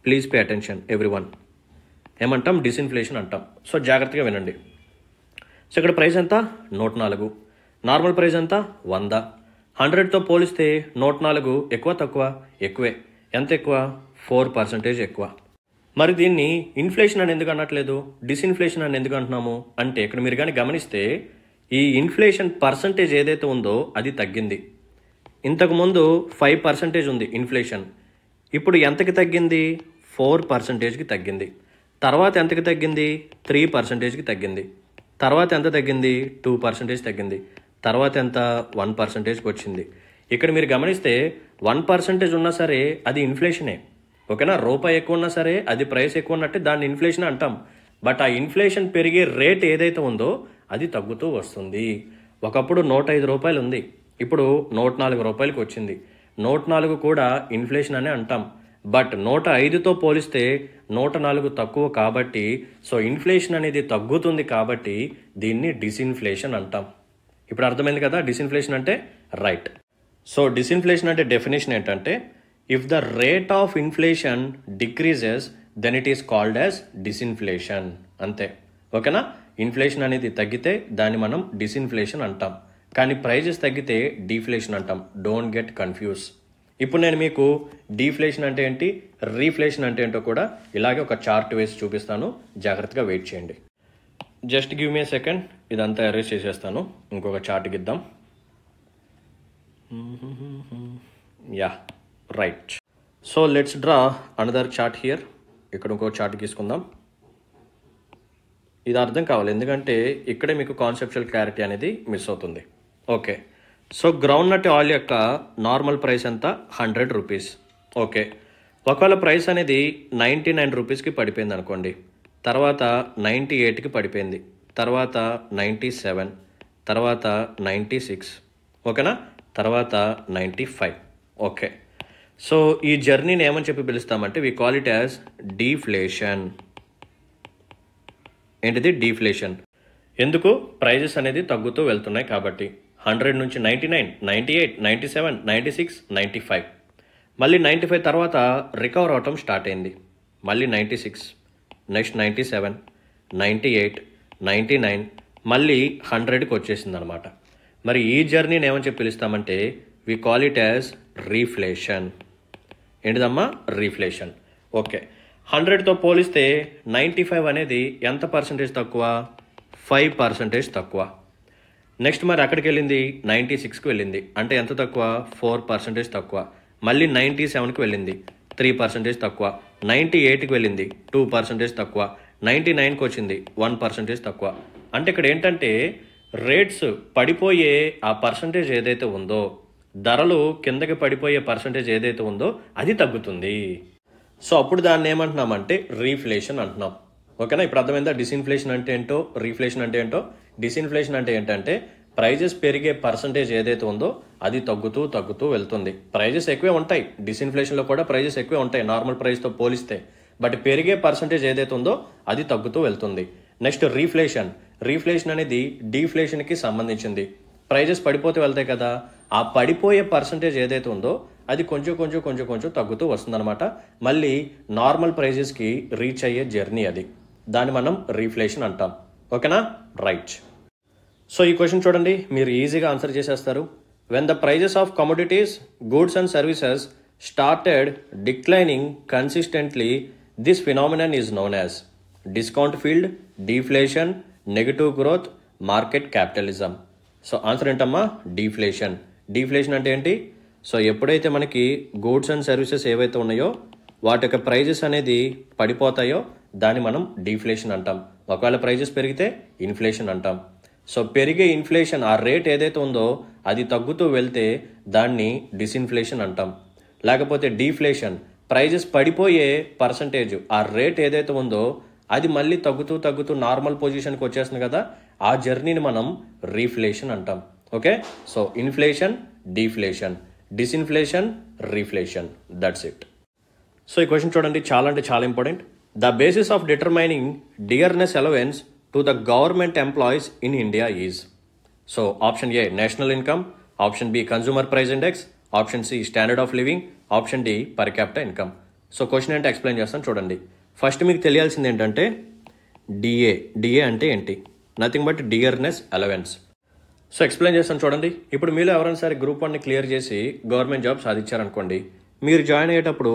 Please pay attention everyone. ఏమంటాం? డిసిన్ఫ్లేషన్ అంటాం. సో జాగ్రత్తగా వినండి. సో ఇక్కడ ప్రైస్ ఎంత? 104. నార్మల్ ప్రైస్ అంతా 100. 100తో పోలిస్తే 104 ఎక్కువ తక్కువ? ఎక్కువే. ఎంత ఎక్కువ? 4% ఎక్కువ. మరి దీన్ని ఇన్ఫ్లేషన్ అని ఎందుకు అనట్లేదు, డిసిన్ఫ్లేషన్ అని ఎందుకు అంటున్నాము అంటే ఇక్కడ మీరు కానీ గమనిస్తే ఈ ఇన్ఫ్లేషన్ పర్సంటేజ్ ఏదైతే ఉందో అది తగ్గింది. ఇంతకుముందు 5% ఉంది ఇన్ఫ్లేషన్, ఇప్పుడు ఎంతకి తగ్గింది? 4%కి తగ్గింది. తర్వాత ఎంతకి తగ్గింది? 3%కి తగ్గింది. తర్వాత ఎంత తగ్గింది? 2% తగ్గింది. తర్వాత ఎంత? 1%కి వచ్చింది. ఇక్కడ మీరు గమనిస్తే 1% ఉన్నా సరే అది ఇన్ఫ్లేషనే. ఓకేనా, రూపాయి ఎక్కువ ఉన్నా సరే అది ప్రైస్ ఎక్కువ ఉన్నట్టే, దాన్ని ఇన్ఫ్లేషన్ అంటాం. బట్ ఆ ఇన్ఫ్లేషన్ పెరిగే రేట్ ఏదైతే ఉందో అది తగ్గుతూ వస్తుంది. ఒకప్పుడు 105 రూపాయలు ఉంది, ఇప్పుడు 104 రూపాయలకి వచ్చింది. 104 కూడా ఇన్ఫ్లేషన్ అనే అంటాం. బట్ 105తో పోలిస్తే 104 తక్కువ కాబట్టి, సో ఇన్ఫ్లేషన్ అనేది తగ్గుతుంది కాబట్టి దీన్ని డిసిన్ఫ్లేషన్ అంటాం. ఇప్పుడు అర్థమైంది కదా డిసిన్ఫ్లేషన్ అంటే, రైట్. సో డిసిన్ఫ్లేషన్ అంటే డెఫినేషన్ ఏంటంటే if the rate of inflation decreases then it is called as disinflation, అంతే. ఓకేనా, ఇన్ఫ్లేషన్ అనేది తగ్గితే దాన్ని మనం డిసిన్ఫ్లేషన్ అంటాం, కానీ ప్రైజెస్ తగ్గితే డిఫ్లేషన్ అంటాం. Don't get confuse. ఇప్పుడు నేను మీకు డిఫ్లేషన్ అంటే ఏంటి, రీఫ్లేషన్ అంటే ఏంటో కూడా ఇలాగే ఒక చార్ట్ వేసి చూపిస్తాను, జాగ్రత్తగా వెయిట్ చేయండి. Just give me a second. ఇదంతా అరేంజ్ చేసేస్తాను, ఇంకొక చార్ట్ గిద్దాం. Yeah, right. So let's draw another chart here. ఇక్కడ ఇంకో చార్ట్ తీసుకుందాం. ఇది అర్థం కావాలి, ఎందుకంటే ఇక్కడే మీకు కాన్సెప్చువల్ క్లారిటీ అనేది మిస్ అవుతుంది. Okay, so ground nut oil యొక్క నార్మల్ ప్రైస్ ఎంత? 100 రూపీస్, ఓకే. ఒకవేళ ప్రైస్ అనేది 99 రూపీస్కి పడిపోయింది అనుకోండి, తర్వాత 98కి పడిపోయింది, తర్వాత 97, తర్వాత 96, ఓకేనా, తర్వాత 95, ఓకే. సో ఈ జర్నీని ఏమని చెప్పి పిలుస్తామంటే we call it as deflation. ఏంటిది? డిఫ్లేషన్. ఎందుకు? ప్రైజెస్ అనేది తగ్గుతూ వెళ్తున్నాయి కాబట్టి. 100 నుంచి 99, 98, 97, 96, 95, మళ్ళీ 95 తర్వాత రికవర్ అవటం స్టార్ట్ అయింది. మళ్ళీ 96, నెక్స్ట్ 97, 98, 99, మళ్ళీ 100కి వచ్చేసింది అనమాట. మరి ఈ జర్నీని ఏమని చెప్పి పిలుస్తామంటే we call it as reflation. ఏంటిదమ్మా? Reflation, okay. 100తో పోలిస్తే 95 అనేది ఎంత పర్సంటేజ్ తక్కువ? 5% తక్కువ. నెక్స్ట్ మరి అక్కడికి వెళ్ళింది 96కి వెళ్ళింది, అంటే ఎంత తక్కువ? 4% తక్కువ. మళ్ళీ 97కి వెళ్ళింది, 3% తక్కువ. 98కి వెళ్ళింది, 2% తక్కువ. 99కి వచ్చింది, 1% తక్కువ. అంటే ఇక్కడ ఏంటంటే రేట్స్ పడిపోయే ఆ పర్సంటేజ్ ఏదైతే ఉందో ధరలు కిందకి పడిపోయే పర్సంటేజ్ ఏదైతే ఉందో అది తగ్గుతుంది. సో అప్పుడు దాన్ని ఏమంటున్నామంటే రీఫ్లేషన్ అంటున్నాం. ఓకేనా, ఇప్పుడు అర్థమైందా డిసిన్ఫ్లేషన్ అంటే ఏంటో, రీఫ్లేషన్ అంటే ఏంటో. డిసిన్ఫ్లేషన్ అంటే ఏంటంటే ప్రైజెస్ పెరిగే పర్సంటేజ్ ఏదైతే ఉందో అది తగ్గుతూ వెళ్తుంది. ప్రైజెస్ ఎక్కువే ఉంటాయి, డిసిన్ఫ్లేషన్లో కూడా ప్రైజెస్ ఎక్కువే ఉంటాయి నార్మల్ ప్రైస్తో పోలిస్తే, బట్ పెరిగే పర్సంటేజ్ ఏదైతే ఉందో అది తగ్గుతూ వెళ్తుంది. Next reflation. రీఫ్లేషన్ అనేది డీఫ్లేషన్కి సంబంధించింది. ప్రైజెస్ పడిపోతూ వెళ్తాయి కదా, ఆ పడిపోయే పర్సంటేజ్ ఏదైతే ఉందో అది కొంచెం తగ్గుతూ వస్తుందన్నమాట. మళ్ళీ నార్మల్ ప్రైజెస్కి రీచ్ అయ్యే జర్నీ అది, దాన్ని మనం రీఫ్లేషన్ అంటాం. ఓకేనా, రైట్. సో ఈ క్వశ్చన్ చూడండి, మీరు ఈజీగా ఆన్సర్ చేసేస్తారు. When the prices of commodities, goods and services started declining consistently, this phenomenon is known as discount field, deflation, negative growth, market capitalism. So answer ఏంటమ్మా, డీఫ్లేషన్. డీఫ్లేషన్ అంటే ఏంటి? So ఎప్పుడైతే మనకి గూడ్స్ అండ్ సర్వీసెస్ ఏవైతే ఉన్నాయో వాటి యొక్క prices అనేది పడిపోతాయో దాన్ని మనం డీఫ్లేషన్ అంటాం. ఒకవేళ ప్రైజెస్ పెరిగితే ఇన్ఫ్లేషన్ అంటాం. సో పెరిగే ఇన్ఫ్లేషన్ ఆ రేట్ ఏదైతే ఉందో అది తగ్గుతూ వెళ్తే దాన్ని డిసిన్ఫ్లేషన్ అంటాం. లేకపోతే డీఫ్లేషన్, ప్రైజెస్ పడిపోయే పర్సంటేజ్ ఆ రేట్ ఏదైతే ఉందో అది మళ్ళీ తగ్గుతూ నార్మల్ పొజిషన్కి వచ్చేస్తుంది కదా, ఆ జర్నీని మనం రీఫ్లేషన్ అంటాం. Okay, so inflation, deflation, disinflation, reflation, that's it. So ఈ క్వశ్చన్ చూడండి, చాలా అంటే చాలా important. The basis of determining dearness allowance to the government employees in India is. So option A national income, option B consumer price index, option C standard of living, option D per capital income. So question అంటే explain చేస్తాను చూడండి. First మీకు తెలియాల్సింది ఏంటంటే DA అంటే ఏంటి, nothing but dearness allowance. So explain చేస్తాను చూడండి. ఇప్పుడు మీలో ఎవరైనా సరే గ్రూప్ 1ని క్లియర్ చేసి గవర్నమెంట్ జాబ్ సాధించారనుకోండి, మీరు జాయిన్ అయ్యేటప్పుడు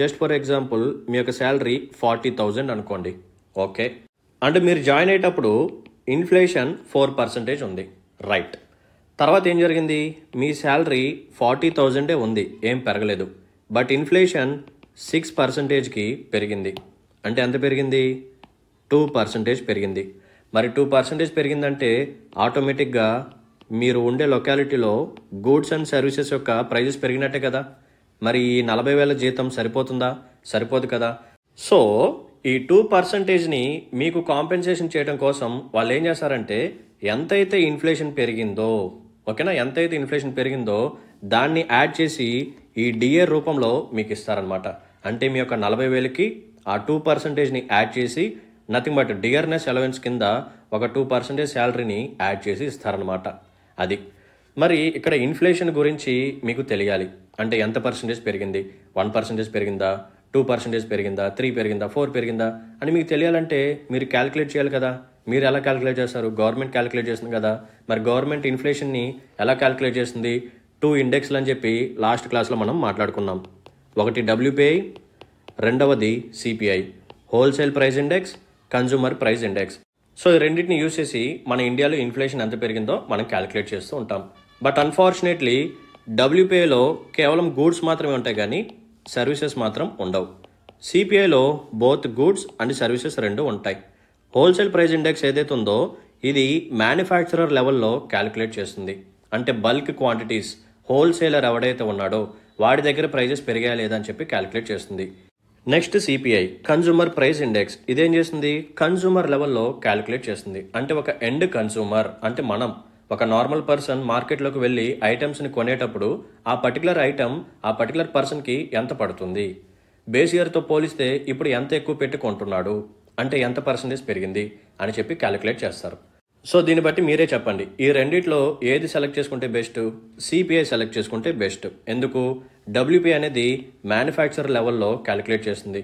జస్ట్ ఫర్ ఎగ్జాంపుల్ మీ యొక్క శాలరీ 40,000 అనుకోండి. ఓకే, అంటే మీరు జాయిన్ అయ్యేటప్పుడు ఇన్ఫ్లేషన్ 4% ఉంది, రైట్. తర్వాత ఏం జరిగింది, మీ శాలరీ 40,000 ఉంది, ఏం పెరగలేదు, బట్ ఇన్ఫ్లేషన్ 6%కి పెరిగింది. అంటే ఎంత పెరిగింది, 2% పెరిగింది. మరి 2% పెరిగిందంటే ఆటోమేటిక్గా మీరు ఉండే లొకాలిటీలో గూడ్స్ అండ్ సర్వీసెస్ యొక్క ప్రైజెస్ పెరిగినట్టే కదా. మరి ఈ 40,000 జీతం సరిపోతుందా, సరిపోదు కదా. సో ఈ 2%ని మీకు కాంపెన్సేషన్ చేయడం కోసం వాళ్ళు ఏం చేస్తారంటే ఎంతైతే ఇన్ఫ్లేషన్ పెరిగిందో, ఓకేనా, ఎంతైతే ఇన్ఫ్లేషన్ పెరిగిందో దాన్ని యాడ్ చేసి ఈ డిఏ రూపంలో మీకు ఇస్తారనమాట. అంటే మీ యొక్క 40,000కి ఆ 2%ని యాడ్ చేసి నథింగ్ బట్ డియర్నెస్ అలవెన్స్ కింద ఒక 2% శాలరీని యాడ్ చేసి ఇస్తారనమాట. అది మరి ఇక్కడ ఇన్ఫ్లేషన్ గురించి మీకు తెలియాలి అంటే ఎంత పర్సంటేజ్ పెరిగింది, 1% పెరిగిందా, 2% పెరిగిందా, 3 పెరిగిందా, 4 పెరిగిందా అని మీకు తెలియాలంటే మీరు క్యాలిక్యులేట్ చేయాలి కదా. మీరు ఎలా క్యాలిక్యులేట్ చేస్తారు, గవర్నమెంట్ క్యాలిక్యులేట్ చేస్తుంది కదా. మరి గవర్నమెంట్ ఇన్ఫ్లేషన్ని ఎలా క్యాలిక్యులేట్ చేస్తుంది, 2 ఇండెక్స్లు అని చెప్పి లాస్ట్ క్లాస్లో మనం మాట్లాడుకున్నాం. ఒకటి WPI, రెండవది CPI, wholesale price index, consumer price index. So ఈ రెండింటిని యూజ్ చేసి మన ఇండియాలో ఇన్ఫ్లేషన్ ఎంత పెరిగిందో మనం క్యాలిక్యులేట్ చేస్తూ ఉంటాం. బట్ అన్ఫార్చునేట్లీ WPIలో కేవలం గూడ్స్ మాత్రమే ఉంటాయి కానీ సర్వీసెస్ మాత్రం ఉండవు. CPIలో బోత్ గూడ్స్ అండ్ సర్వీసెస్ రెండు ఉంటాయి. హోల్సేల్ ప్రైస్ ఇండెక్స్ ఏదైతే ఉందో ఇది మ్యానుఫ్యాక్చరర్ లెవెల్లో క్యాలిక్యులేట్ చేస్తుంది. అంటే బల్క్ క్వాంటిటీస్ హోల్సేలర్ ఎవడైతే ఉన్నాడో వాడి దగ్గర ప్రైజెస్ పెరిగాయా లేదని చెప్పి క్యాలిక్యులేట్ చేస్తుంది. Next CPI, consumer price index, ఇదేం చేస్తుంది, కన్జ్యూమర్ లెవెల్లో క్యాలిక్యులేట్ చేస్తుంది. అంటే ఒక ఎండ్ కన్జ్యూమర్ అంటే మనం, ఒక నార్మల్ పర్సన్ మార్కెట్లోకి వెళ్ళి ఐటమ్స్ని కొనేటప్పుడు ఆ పర్టికులర్ ఐటమ్ ఆ పర్టికులర్ పర్సన్కి ఎంత పడుతుంది, బేస్ ఇయర్తో పోలిస్తే ఇప్పుడు ఎంత ఎక్కువ పెట్టి కొంటున్నాడు, అంటే ఎంత పర్సంటేజ్ పెరిగింది అని చెప్పి క్యాలిక్యులేట్ చేస్తారు. సో దీన్ని బట్టి మీరే చెప్పండి ఈ రెండిట్లో ఏది సెలెక్ట్ చేసుకుంటే బెస్ట్. CPI సెలెక్ట్ చేసుకుంటే బెస్ట్. ఎందుకు, WPI అనేది మ్యానుఫ్యాక్చర్ లెవెల్లో క్యాలిక్యులేట్ చేస్తుంది.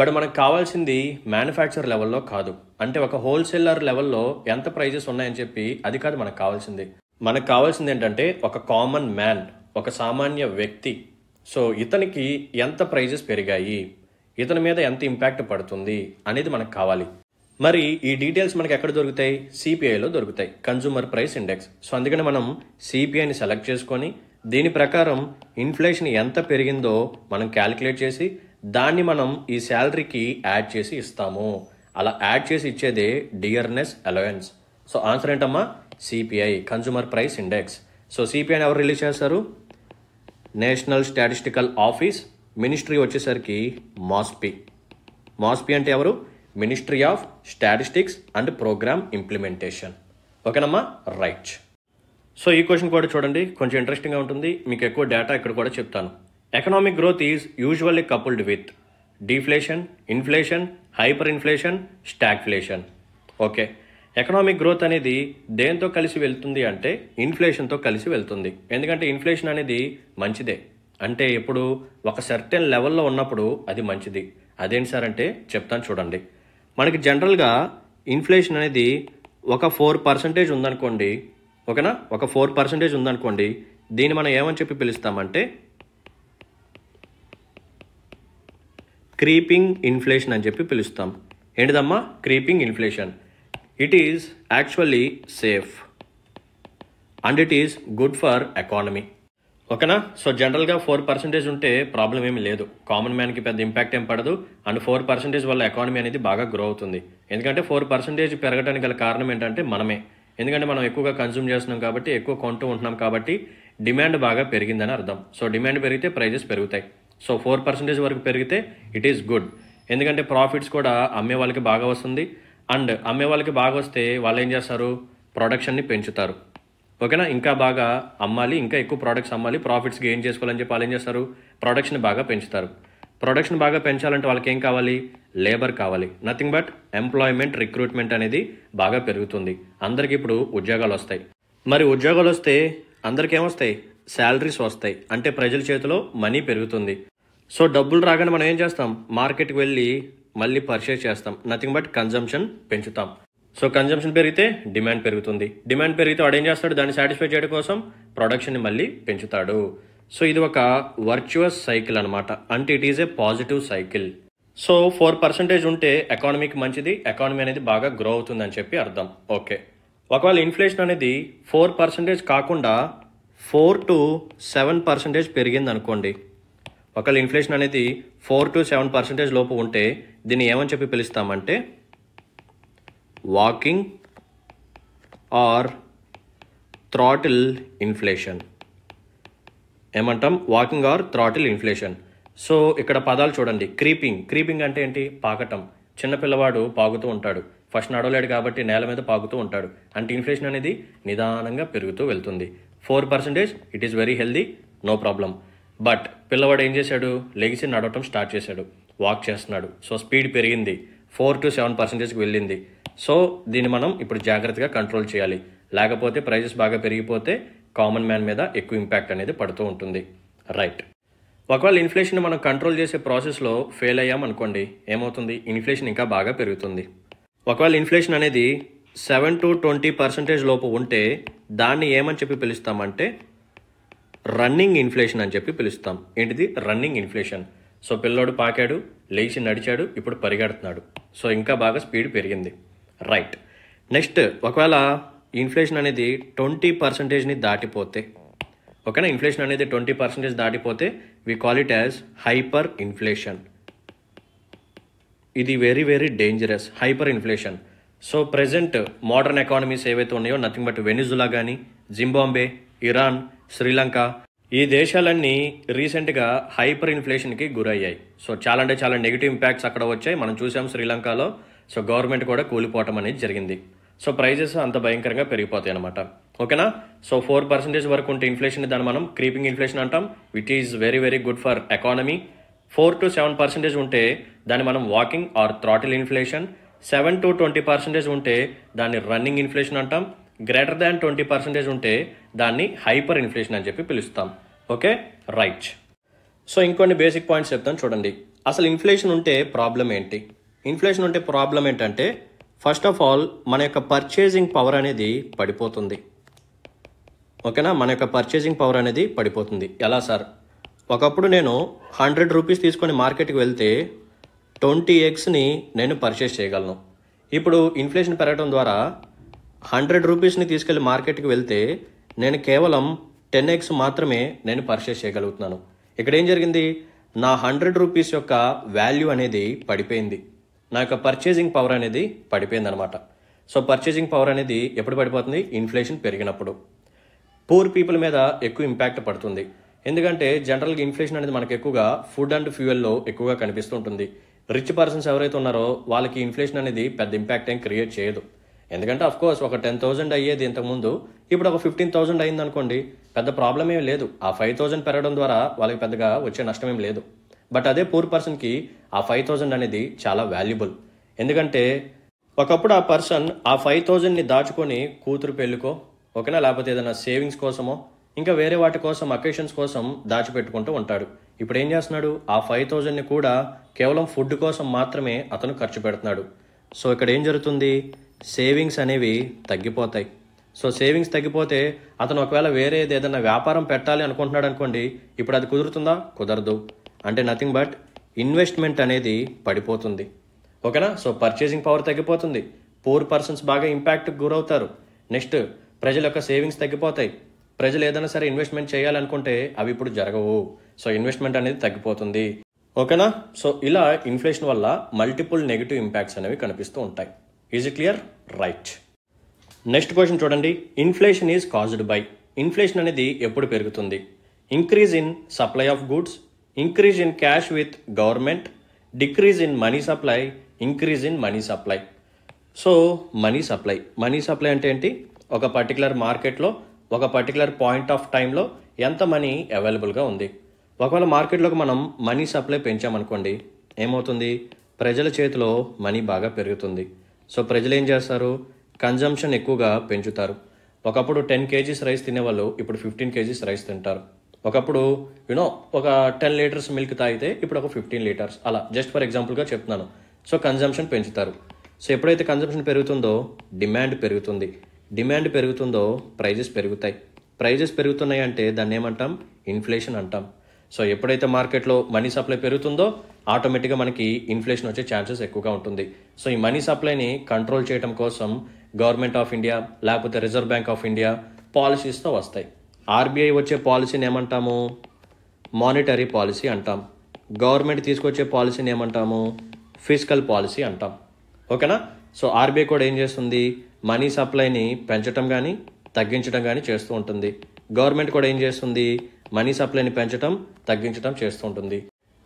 బట్ మనకు కావాల్సింది మ్యానుఫ్యాక్చర్ లెవెల్లో కాదు, అంటే ఒక హోల్సేలర్ లెవెల్లో ఎంత ప్రైజెస్ ఉన్నాయని చెప్పి అది కాదు మనకు కావాల్సింది. మనకు కావాల్సింది ఏంటంటే ఒక కామన్ మ్యాన్, ఒక సామాన్య వ్యక్తి. సో ఇతనికి ఎంత ప్రైజెస్ పెరిగాయి, ఇతని మీద ఎంత ఇంపాక్ట్ పడుతుంది అనేది మనకు కావాలి. మరి ఈ డీటెయిల్స్ మనకి ఎక్కడ దొరుకుతాయి, CPIలో దొరుకుతాయి, కన్జ్యూమర్ ప్రైస్ ఇండెక్స్. సో అందుకని మనం CPIని సెలెక్ట్ చేసుకొని దీని ప్రకారం ఇన్ఫ్లేషన్ ఎంత పెరిగిందో మనం క్యాలిక్యులేట్ చేసి దాన్ని మనం ఈ శాలరీకి యాడ్ చేసి ఇస్తాము. అలా యాడ్ చేసి ఇచ్చేదే డియర్నెస్ అలవెన్స్. సో ఆన్సర్ ఏంటమ్మా, CPI, consumer price index. So CPIని ఎవరు రిలీజ్ చేస్తారు, నేషనల్ స్టాటిస్టికల్ ఆఫీస్, మినిస్ట్రీ వచ్చేసరికి మోస్పి. మోస్పి అంటే ఎవరు? Ministry of statistics and programme implementation. ఓకేనమ్మా, రైట్. సో ఈ క్వశ్చన్ కూడా చూడండి, కొంచెం ఇంట్రెస్టింగ్గా ఉంటుంది, మీకు ఎక్కువ డేటా ఇక్కడ కూడా చెప్తాను. Economic growth is usually coupled with deflation, inflation, hyper inflation, stagflation. Okay, economic growth అనేది దేంతో కలిసి వెళ్తుంది అంటే ఇన్ఫ్లేషన్తో కలిసి వెళ్తుంది. ఎందుకంటే ఇన్ఫ్లేషన్ అనేది మంచిదే, అంటే ఎప్పుడు ఒక సర్టెన్ లెవెల్లో ఉన్నప్పుడు అది మంచిది. అదేంటి సార్ అంటే చెప్తాను చూడండి. మనకి జనరల్గా ఇన్ఫ్లేషన్ అనేది ఒక 4% ఉందనుకోండి, ఓకేనా, ఒక 4% ఉందనుకోండి, దీన్ని మనం ఏమని చెప్పి పిలుస్తామంటే క్రీపింగ్ ఇన్ఫ్లేషన్ అని చెప్పి పిలుస్తాం. ఏంటిదమ్మా creeping inflation? It is actually safe and it is good for economy. ఓకేనా? సో జనరల్గా 4% ఉంటే ప్రాబ్లం ఏమి లేదు, కామన్ మ్యాన్కి పెద్ద ఇంపాక్ట్ ఏం పడదు. అండ్ 4% వల్ల ఎకానమీ అనేది బాగా గ్రో అవుతుంది. ఎందుకంటే 4% పెరగడానికి గల కారణం ఏంటంటే మనమే. ఎందుకంటే మనం ఎక్కువగా కన్జ్యూమ్ చేస్తున్నాం కాబట్టి, ఎక్కువ కొంటూ ఉంటున్నాం కాబట్టి డిమాండ్ బాగా పెరిగిందని అర్థం. సో డిమాండ్ పెరిగితే ప్రైజెస్ పెరుగుతాయి. సో 4% వరకు పెరిగితే ఇట్ ఈస్ గుడ్. ఎందుకంటే ప్రాఫిట్స్ కూడా అమ్మే వాళ్ళకి బాగా వస్తుంది. అండ్ అమ్మే వాళ్ళకి బాగా వస్తే వాళ్ళు ఏం చేస్తారు, ప్రొడక్షన్ని పెంచుతారు. ఓకేనా? ఇంకా బాగా అమ్మాలి, ఇంకా ఎక్కువ ప్రోడక్ట్స్ అమ్మాలి, ప్రాఫిట్స్ గెయిన్ చేసుకోవాలని చెప్పి వాళ్ళు ఏం చేస్తారు, ప్రొడక్షన్ బాగా పెంచుతారు. ప్రొడక్షన్ బాగా పెంచాలంటే వాళ్ళకి ఏం కావాలి, లేబర్ కావాలి. నథింగ్ బట్ ఎంప్లాయ్మెంట్, రిక్రూట్మెంట్ అనేది బాగా పెరుగుతుంది. అందరికీ ఇప్పుడు ఉద్యోగాలు వస్తాయి. మరి ఉద్యోగాలు వస్తే అందరికీ ఏమొస్తాయి, శాలరీస్ వస్తాయి. అంటే ప్రజల చేతిలో మనీ పెరుగుతుంది. సో డబ్బులు రాగానే మనం ఏం చేస్తాం, మార్కెట్కి వెళ్ళి మళ్ళీ పర్చేస్ చేస్తాం. నథింగ్ బట్ కన్జంప్షన్ పెంచుతాం. సో కన్జంప్షన్ పెరిగితే డిమాండ్ పెరుగుతుంది. డిమాండ్ పెరిగితే వాడు ఏం చేస్తాడు, దాన్ని సాటిస్ఫై చేయడం కోసం ప్రొడక్షన్ని మళ్ళీ పెంచుతాడు. సో ఇది ఒక వర్చువస్ సైకిల్ అనమాట. అంటే it is a positive cycle. So 4% ఉంటే ఎకానమీకి మంచిది, ఎకానమీ అనేది బాగా గ్రో అవుతుందని చెప్పి అర్థం. ఓకే, ఒకవేళ ఇన్ఫ్లేషన్ అనేది 4% కాకుండా 4 to 7% పెరిగింది అనుకోండి, ఒకవేళ ఇన్ఫ్లేషన్ అనేది 4 to 7% లోపు ఉంటే దీన్ని ఏమని చెప్పి పిలుస్తామంటే వాకింగ్ ఆర్ థ్రాటిల్ ఇన్ఫ్లేషన్. ఏమంటాం, walking or throttle inflation. So ఇక్కడ పదాలు చూడండి, క్రీపింగ్. క్రీపింగ్ అంటే ఏంటి, పాకటం. చిన్నపిల్లవాడు పాకుతూ ఉంటాడు, ఫస్ట్ నడవలేడు కాబట్టి నేల మీద పాకుతూ ఉంటాడు. అంటే ఇన్ఫ్లేషన్ అనేది నిదానంగా పెరుగుతూ వెళ్తుంది. 4%, it is very healthy, no problem. But పిల్లవాడు ఏం చేశాడు, లెగిసి నడవటం స్టార్ట్ చేశాడు, వాక్ చేస్తున్నాడు. సో స్పీడ్ పెరిగింది, 4 to 7%కి వెళ్ళింది. సో దీన్ని మనం ఇప్పుడు జాగ్రత్తగా కంట్రోల్ చేయాలి. లేకపోతే ప్రైజెస్ బాగా పెరిగిపోతే కామన్ మ్యాన్ మీద ఎక్కువ ఇంపాక్ట్ అనేది పడుతూ ఉంటుంది. రైట్. ఒకవేళ ఇన్ఫ్లేషన్ మనం కంట్రోల్ చేసే ప్రాసెస్లో ఫెయిల్ అయ్యామనుకోండి, ఏమవుతుంది, ఇన్ఫ్లేషన్ ఇంకా బాగా పెరుగుతుంది. ఒకవేళ ఇన్ఫ్లేషన్ అనేది 7 to 20% లోపు ఉంటే దాన్ని ఏమని చెప్పి పిలుస్తామంటే రన్నింగ్ ఇన్ఫ్లేషన్ అని చెప్పి పిలుస్తాం. ఏంటిది, రన్నింగ్ ఇన్ఫ్లేషన్. సో పిల్లోడు పాకాడు, లేచి నడిచాడు, ఇప్పుడు పరిగెడుతున్నాడు. సో ఇంకా బాగా స్పీడ్ పెరిగింది. రైట్. నెక్స్ట్, ఒకవేళ ఇన్ఫ్లేషన్ అనేది 20%ని దాటిపోతే, ఓకేనా, ఇన్ఫ్లేషన్ అనేది 20% దాటిపోతే we call it as hyper inflation. ఇది very very dangerous, hyper inflation. So present modern economies ఏవైతే ఉన్నాయో, నథింగ్ బట్ వెనిజులా కానీ, జింబాబ్వే, ఇరాన్, శ్రీలంక, ఈ దేశాలన్నీ రీసెంట్గా హైపర్ ఇన్ఫ్లేషన్కి గురయ్యాయి. సో చాలా అంటే చాలా నెగిటివ్ ఇంపాక్ట్స్ అక్కడ వచ్చాయి, మనం చూసాం శ్రీలంకలో. సో గవర్నమెంట్ కూడా కూలిపోవటం అనేది జరిగింది. సో ప్రైజెస్ అంత భయంకరంగా పెరిగిపోతాయి అనమాట. ఓకేనా? సో 4% వరకు ఉంటే ఇన్ఫ్లేషన్, దాన్ని మనం క్రీపింగ్ ఇన్ఫ్లేషన్ అంటాం. It is very very good for economy. 4 to 7% ఉంటే దాన్ని మనం walking or throttle inflation. 7 to 20% ఉంటే దాన్ని రన్నింగ్ ఇన్ఫ్లేషన్ అంటాం. గ్రేటర్ దాన్ 20% ఉంటే దాన్ని హైపర్ ఇన్ఫ్లేషన్ అని చెప్పి పిలుస్తాం. Okay, right. సో ఇంకొన్ని బేసిక్ పాయింట్స్ చెప్తాను చూడండి. అసలు ఇన్ఫ్లేషన్ ఉంటే ప్రాబ్లం ఏంటి, ఇన్ఫ్లేషన్ ఉంటే ప్రాబ్లం ఏంటంటే ఫస్ట్ ఆఫ్ ఆల్ మన యొక్క పర్చేసింగ్ పవర్ అనేది పడిపోతుంది. ఓకేనా, మన యొక్క పర్చేసింగ్ పవర్ అనేది పడిపోతుంది. ఎలా సార్, ఒకప్పుడు నేను 100 రూపీస్ తీసుకొని మార్కెట్కి వెళ్తే 20xని నేను పర్చేస్ చేయగలను. ఇప్పుడు ఇన్ఫ్లేషన్ పెరగడం ద్వారా 100 రూపీస్ని తీసుకెళ్ళి మార్కెట్కి వెళ్తే నేను కేవలం 10x మాత్రమే నేను పర్చేస్ చేయగలుగుతున్నాను. ఇక్కడ ఏం జరిగింది, నా 100 రూపీస్ యొక్క వాల్యూ అనేది పడిపోయింది, నా యొక్క పర్చేసింగ్ పవర్ అనేది పడిపోయింది అనమాట. సో పర్చేసింగ్ పవర్ అనేది ఎప్పుడు పడిపోతుంది, ఇన్ఫ్లేషన్ పెరిగినప్పుడు. పూర్ పీపుల్ మీద ఎక్కువ ఇంపాక్ట్ పడుతుంది. ఎందుకంటే జనరల్గా ఇన్ఫ్లేషన్ అనేది మనకు ఎక్కువగా ఫుడ్ అండ్ ఫ్యూయల్లో ఎక్కువగా కనిపిస్తుంటుంది. రిచ్ పర్సన్స్ ఎవరైతే ఉన్నారో వాళ్ళకి ఇన్ఫ్లేషన్ అనేది పెద్ద ఇంపాక్ట్ ఏం క్రియేట్ చేయదు. ఎందుకంటే అఫ్కోర్స్ ఒక 10,000 అయ్యేది ఇంతకుముందు ఇప్పుడు ఒక 15,000 అయింది అనుకోండి, పెద్ద ప్రాబ్లం ఏం లేదు. ఆ 5,000 పెరగడం ద్వారా వాళ్ళకి పెద్దగా వచ్చే నష్టం ఏం లేదు. బట్ అదే పూర్ పర్సన్కి ఆ 5,000 అనేది చాలా వాల్యుబుల్. ఎందుకంటే ఒకప్పుడు ఆ పర్సన్ ఆ 5,000ని దాచుకొని కూతురు పెళ్ళికో ఓకేనా, లేకపోతే ఏదైనా సేవింగ్స్ కోసమో ఇంకా వేరే వాటి కోసం అకేషన్స్ కోసం దాచిపెట్టుకుంటూ ఉంటాడు. ఇప్పుడు ఏం చేస్తున్నాడు, ఆ 5,000ని కూడా కేవలం ఫుడ్ కోసం మాత్రమే అతను ఖర్చు పెడుతున్నాడు. సో ఇక్కడ ఏం జరుగుతుంది, సేవింగ్స్ అనేవి తగ్గిపోతాయి. సో సేవింగ్స్ తగ్గిపోతే అతను ఒకవేళ వేరే ఏదైనా వ్యాపారం పెట్టాలి అనుకుంటున్నాడు అనుకోండి, ఇప్పుడు అది కుదురుతుందా, కుదరదు. అంటే నథింగ్ బట్ ఇన్వెస్ట్మెంట్ అనేది పడిపోతుంది ఓకేనా. సో పర్చేసింగ్ పవర్ తగ్గిపోతుంది, పూర్ పర్సన్స్ బాగా ఇంపాక్ట్కి గురవుతారు. నెక్స్ట్ ప్రజల యొక్క సేవింగ్స్ తగ్గిపోతాయి. ప్రజలు ఏదైనా సరే ఇన్వెస్ట్మెంట్ చేయాలనుకుంటే అవి ఇప్పుడు జరగవు. సో ఇన్వెస్ట్మెంట్ అనేది తగ్గిపోతుంది ఓకేనా. సో ఇలా ఇన్ఫ్లేషన్ వల్ల మల్టిపుల్ నెగిటివ్ ఇంపాక్ట్స్ అనేవి కనిపిస్తూ ఉంటాయి. Is it clear, right? Next question చూడండి, inflation is caused by. Inflation అనేది ఎప్పుడు పెరుగుతుంది? Increase in supply of goods, increase in cash with government, decrease in money supply, increase in money supply. So money supply అంటే ఏంటి, ఒక particular మార్కెట్లో ఒక particular point of టైంలో ఎంత మనీ అవైలబుల్గా ఉంది. ఒకవేళ మార్కెట్లోకి మనం మనీ సప్లై పెంచామనుకోండి, ఏమవుతుంది, ప్రజల చేతిలో మనీ బాగా పెరుగుతుంది. సో ప్రజలు ఏం చేస్తారు, కన్జంప్షన్ ఎక్కువగా పెంచుతారు. ఒకప్పుడు 10 kgs రైస్ తినేవాళ్ళు ఇప్పుడు 15 kgs రైస్ తింటారు. ఒకప్పుడు ఒక 10 లీటర్స్ మిల్క్ తాగితే ఇప్పుడు ఒక 15 లీటర్స్, అలా జస్ట్ ఫర్ ఎగ్జాంపుల్గా చెప్తున్నాను. సో కన్జంప్షన్ పెంచుతారు. సో ఎప్పుడైతే కన్జంప్షన్ పెరుగుతుందో డిమాండ్ పెరుగుతుంది, డిమాండ్ పెరుగుతుందో ప్రైజెస్ పెరుగుతాయి, ప్రైజెస్ పెరుగుతున్నాయి అంటే దాన్ని ఏమంటాం, ఇన్ఫ్లేషన్ అంటాం. సో ఎప్పుడైతే మార్కెట్లో మనీ సప్లై పెరుగుతుందో ఆటోమేటిక్గా మనకి ఇన్ఫ్లేషన్ వచ్చే ఛాన్సెస్ ఎక్కువగా ఉంటుంది. సో ఈ మనీ సప్లైని కంట్రోల్ చేయడం కోసం గవర్నమెంట్ ఆఫ్ ఇండియా లేకపోతే రిజర్వ్ బ్యాంక్ ఆఫ్ ఇండియా పాలసీస్తో వస్తాయి. ఆర్బీఐ వచ్చే పాలసీని ఏమంటాము, మానిటరీ పాలసీ అంటాం. గవర్నమెంట్ తీసుకొచ్చే పాలసీని ఏమంటాము, ఫిస్కల్ పాలసీ అంటాం ఓకేనా. సో ఆర్బీఐ కూడా ఏం చేస్తుంది, మనీ సప్లైని పెంచడం కానీ తగ్గించడం కానీ చేస్తూ ఉంటుంది. గవర్నమెంట్ కూడా ఏం చేస్తుంది, మనీ సప్లైని పెంచడం తగ్గించడం చేస్తూ ఉంటుంది.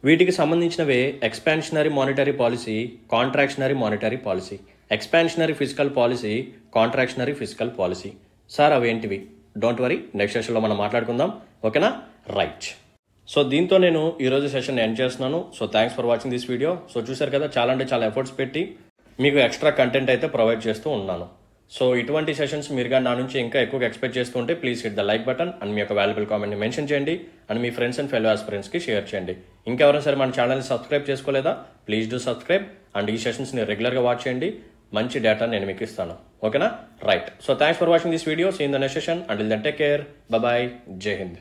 వీటికి సంబంధించినవే expansionary monetary policy, contractionary monetary policy, expansionary fiscal policy, contractionary fiscal policy. Sir అవేంటివి? డోంట్ వరీ, నెక్స్ట్ సెషన్లో మనం మాట్లాడుకుందాం ఓకేనా, రైట్? సో దీంతో నేను ఈరోజు సెషన్ ఎండ్ చేస్తున్నాను. So thanks for watching this video. So చూసారు కదా, చాలా అంటే చాలా ఎఫర్ట్స్ పెట్టి మీకు ఎక్స్ట్రా కంటెంట్ అయితే ప్రొవైడ్ చేస్తూ ఉన్నాను. సో ఇటువంటి సెషన్స్ మీరుగా నా నుంచి ఇంకా ఎక్కువగా ఎక్స్పెక్ట్ చేస్తుంటే please hit the like button and మీ యొక్క వాల్యుబుల్ కామెంట్ని మెన్షన్ చేయండి అండ్ మీ ఫ్రెండ్స్ అండ్ ఫెలో ఆస్పిరెంట్స్కి షేర్ చేయండి. ఇంకెవరైనా సరే మన ఛానల్ని సబ్స్క్రైబ్ చేసుకోలేదా, ప్లీజ్ డూ సబ్స్క్రైబ్ అండ్ ఈ సెషన్స్ని రెగ్యులర్గా వాచ్ చేయండి. మంచి డేటా నేను మీకు ఇస్తాను ఓకేనా, right? So thanks for watching this video. See in the next session. Until then take care, bye, జై హింద్.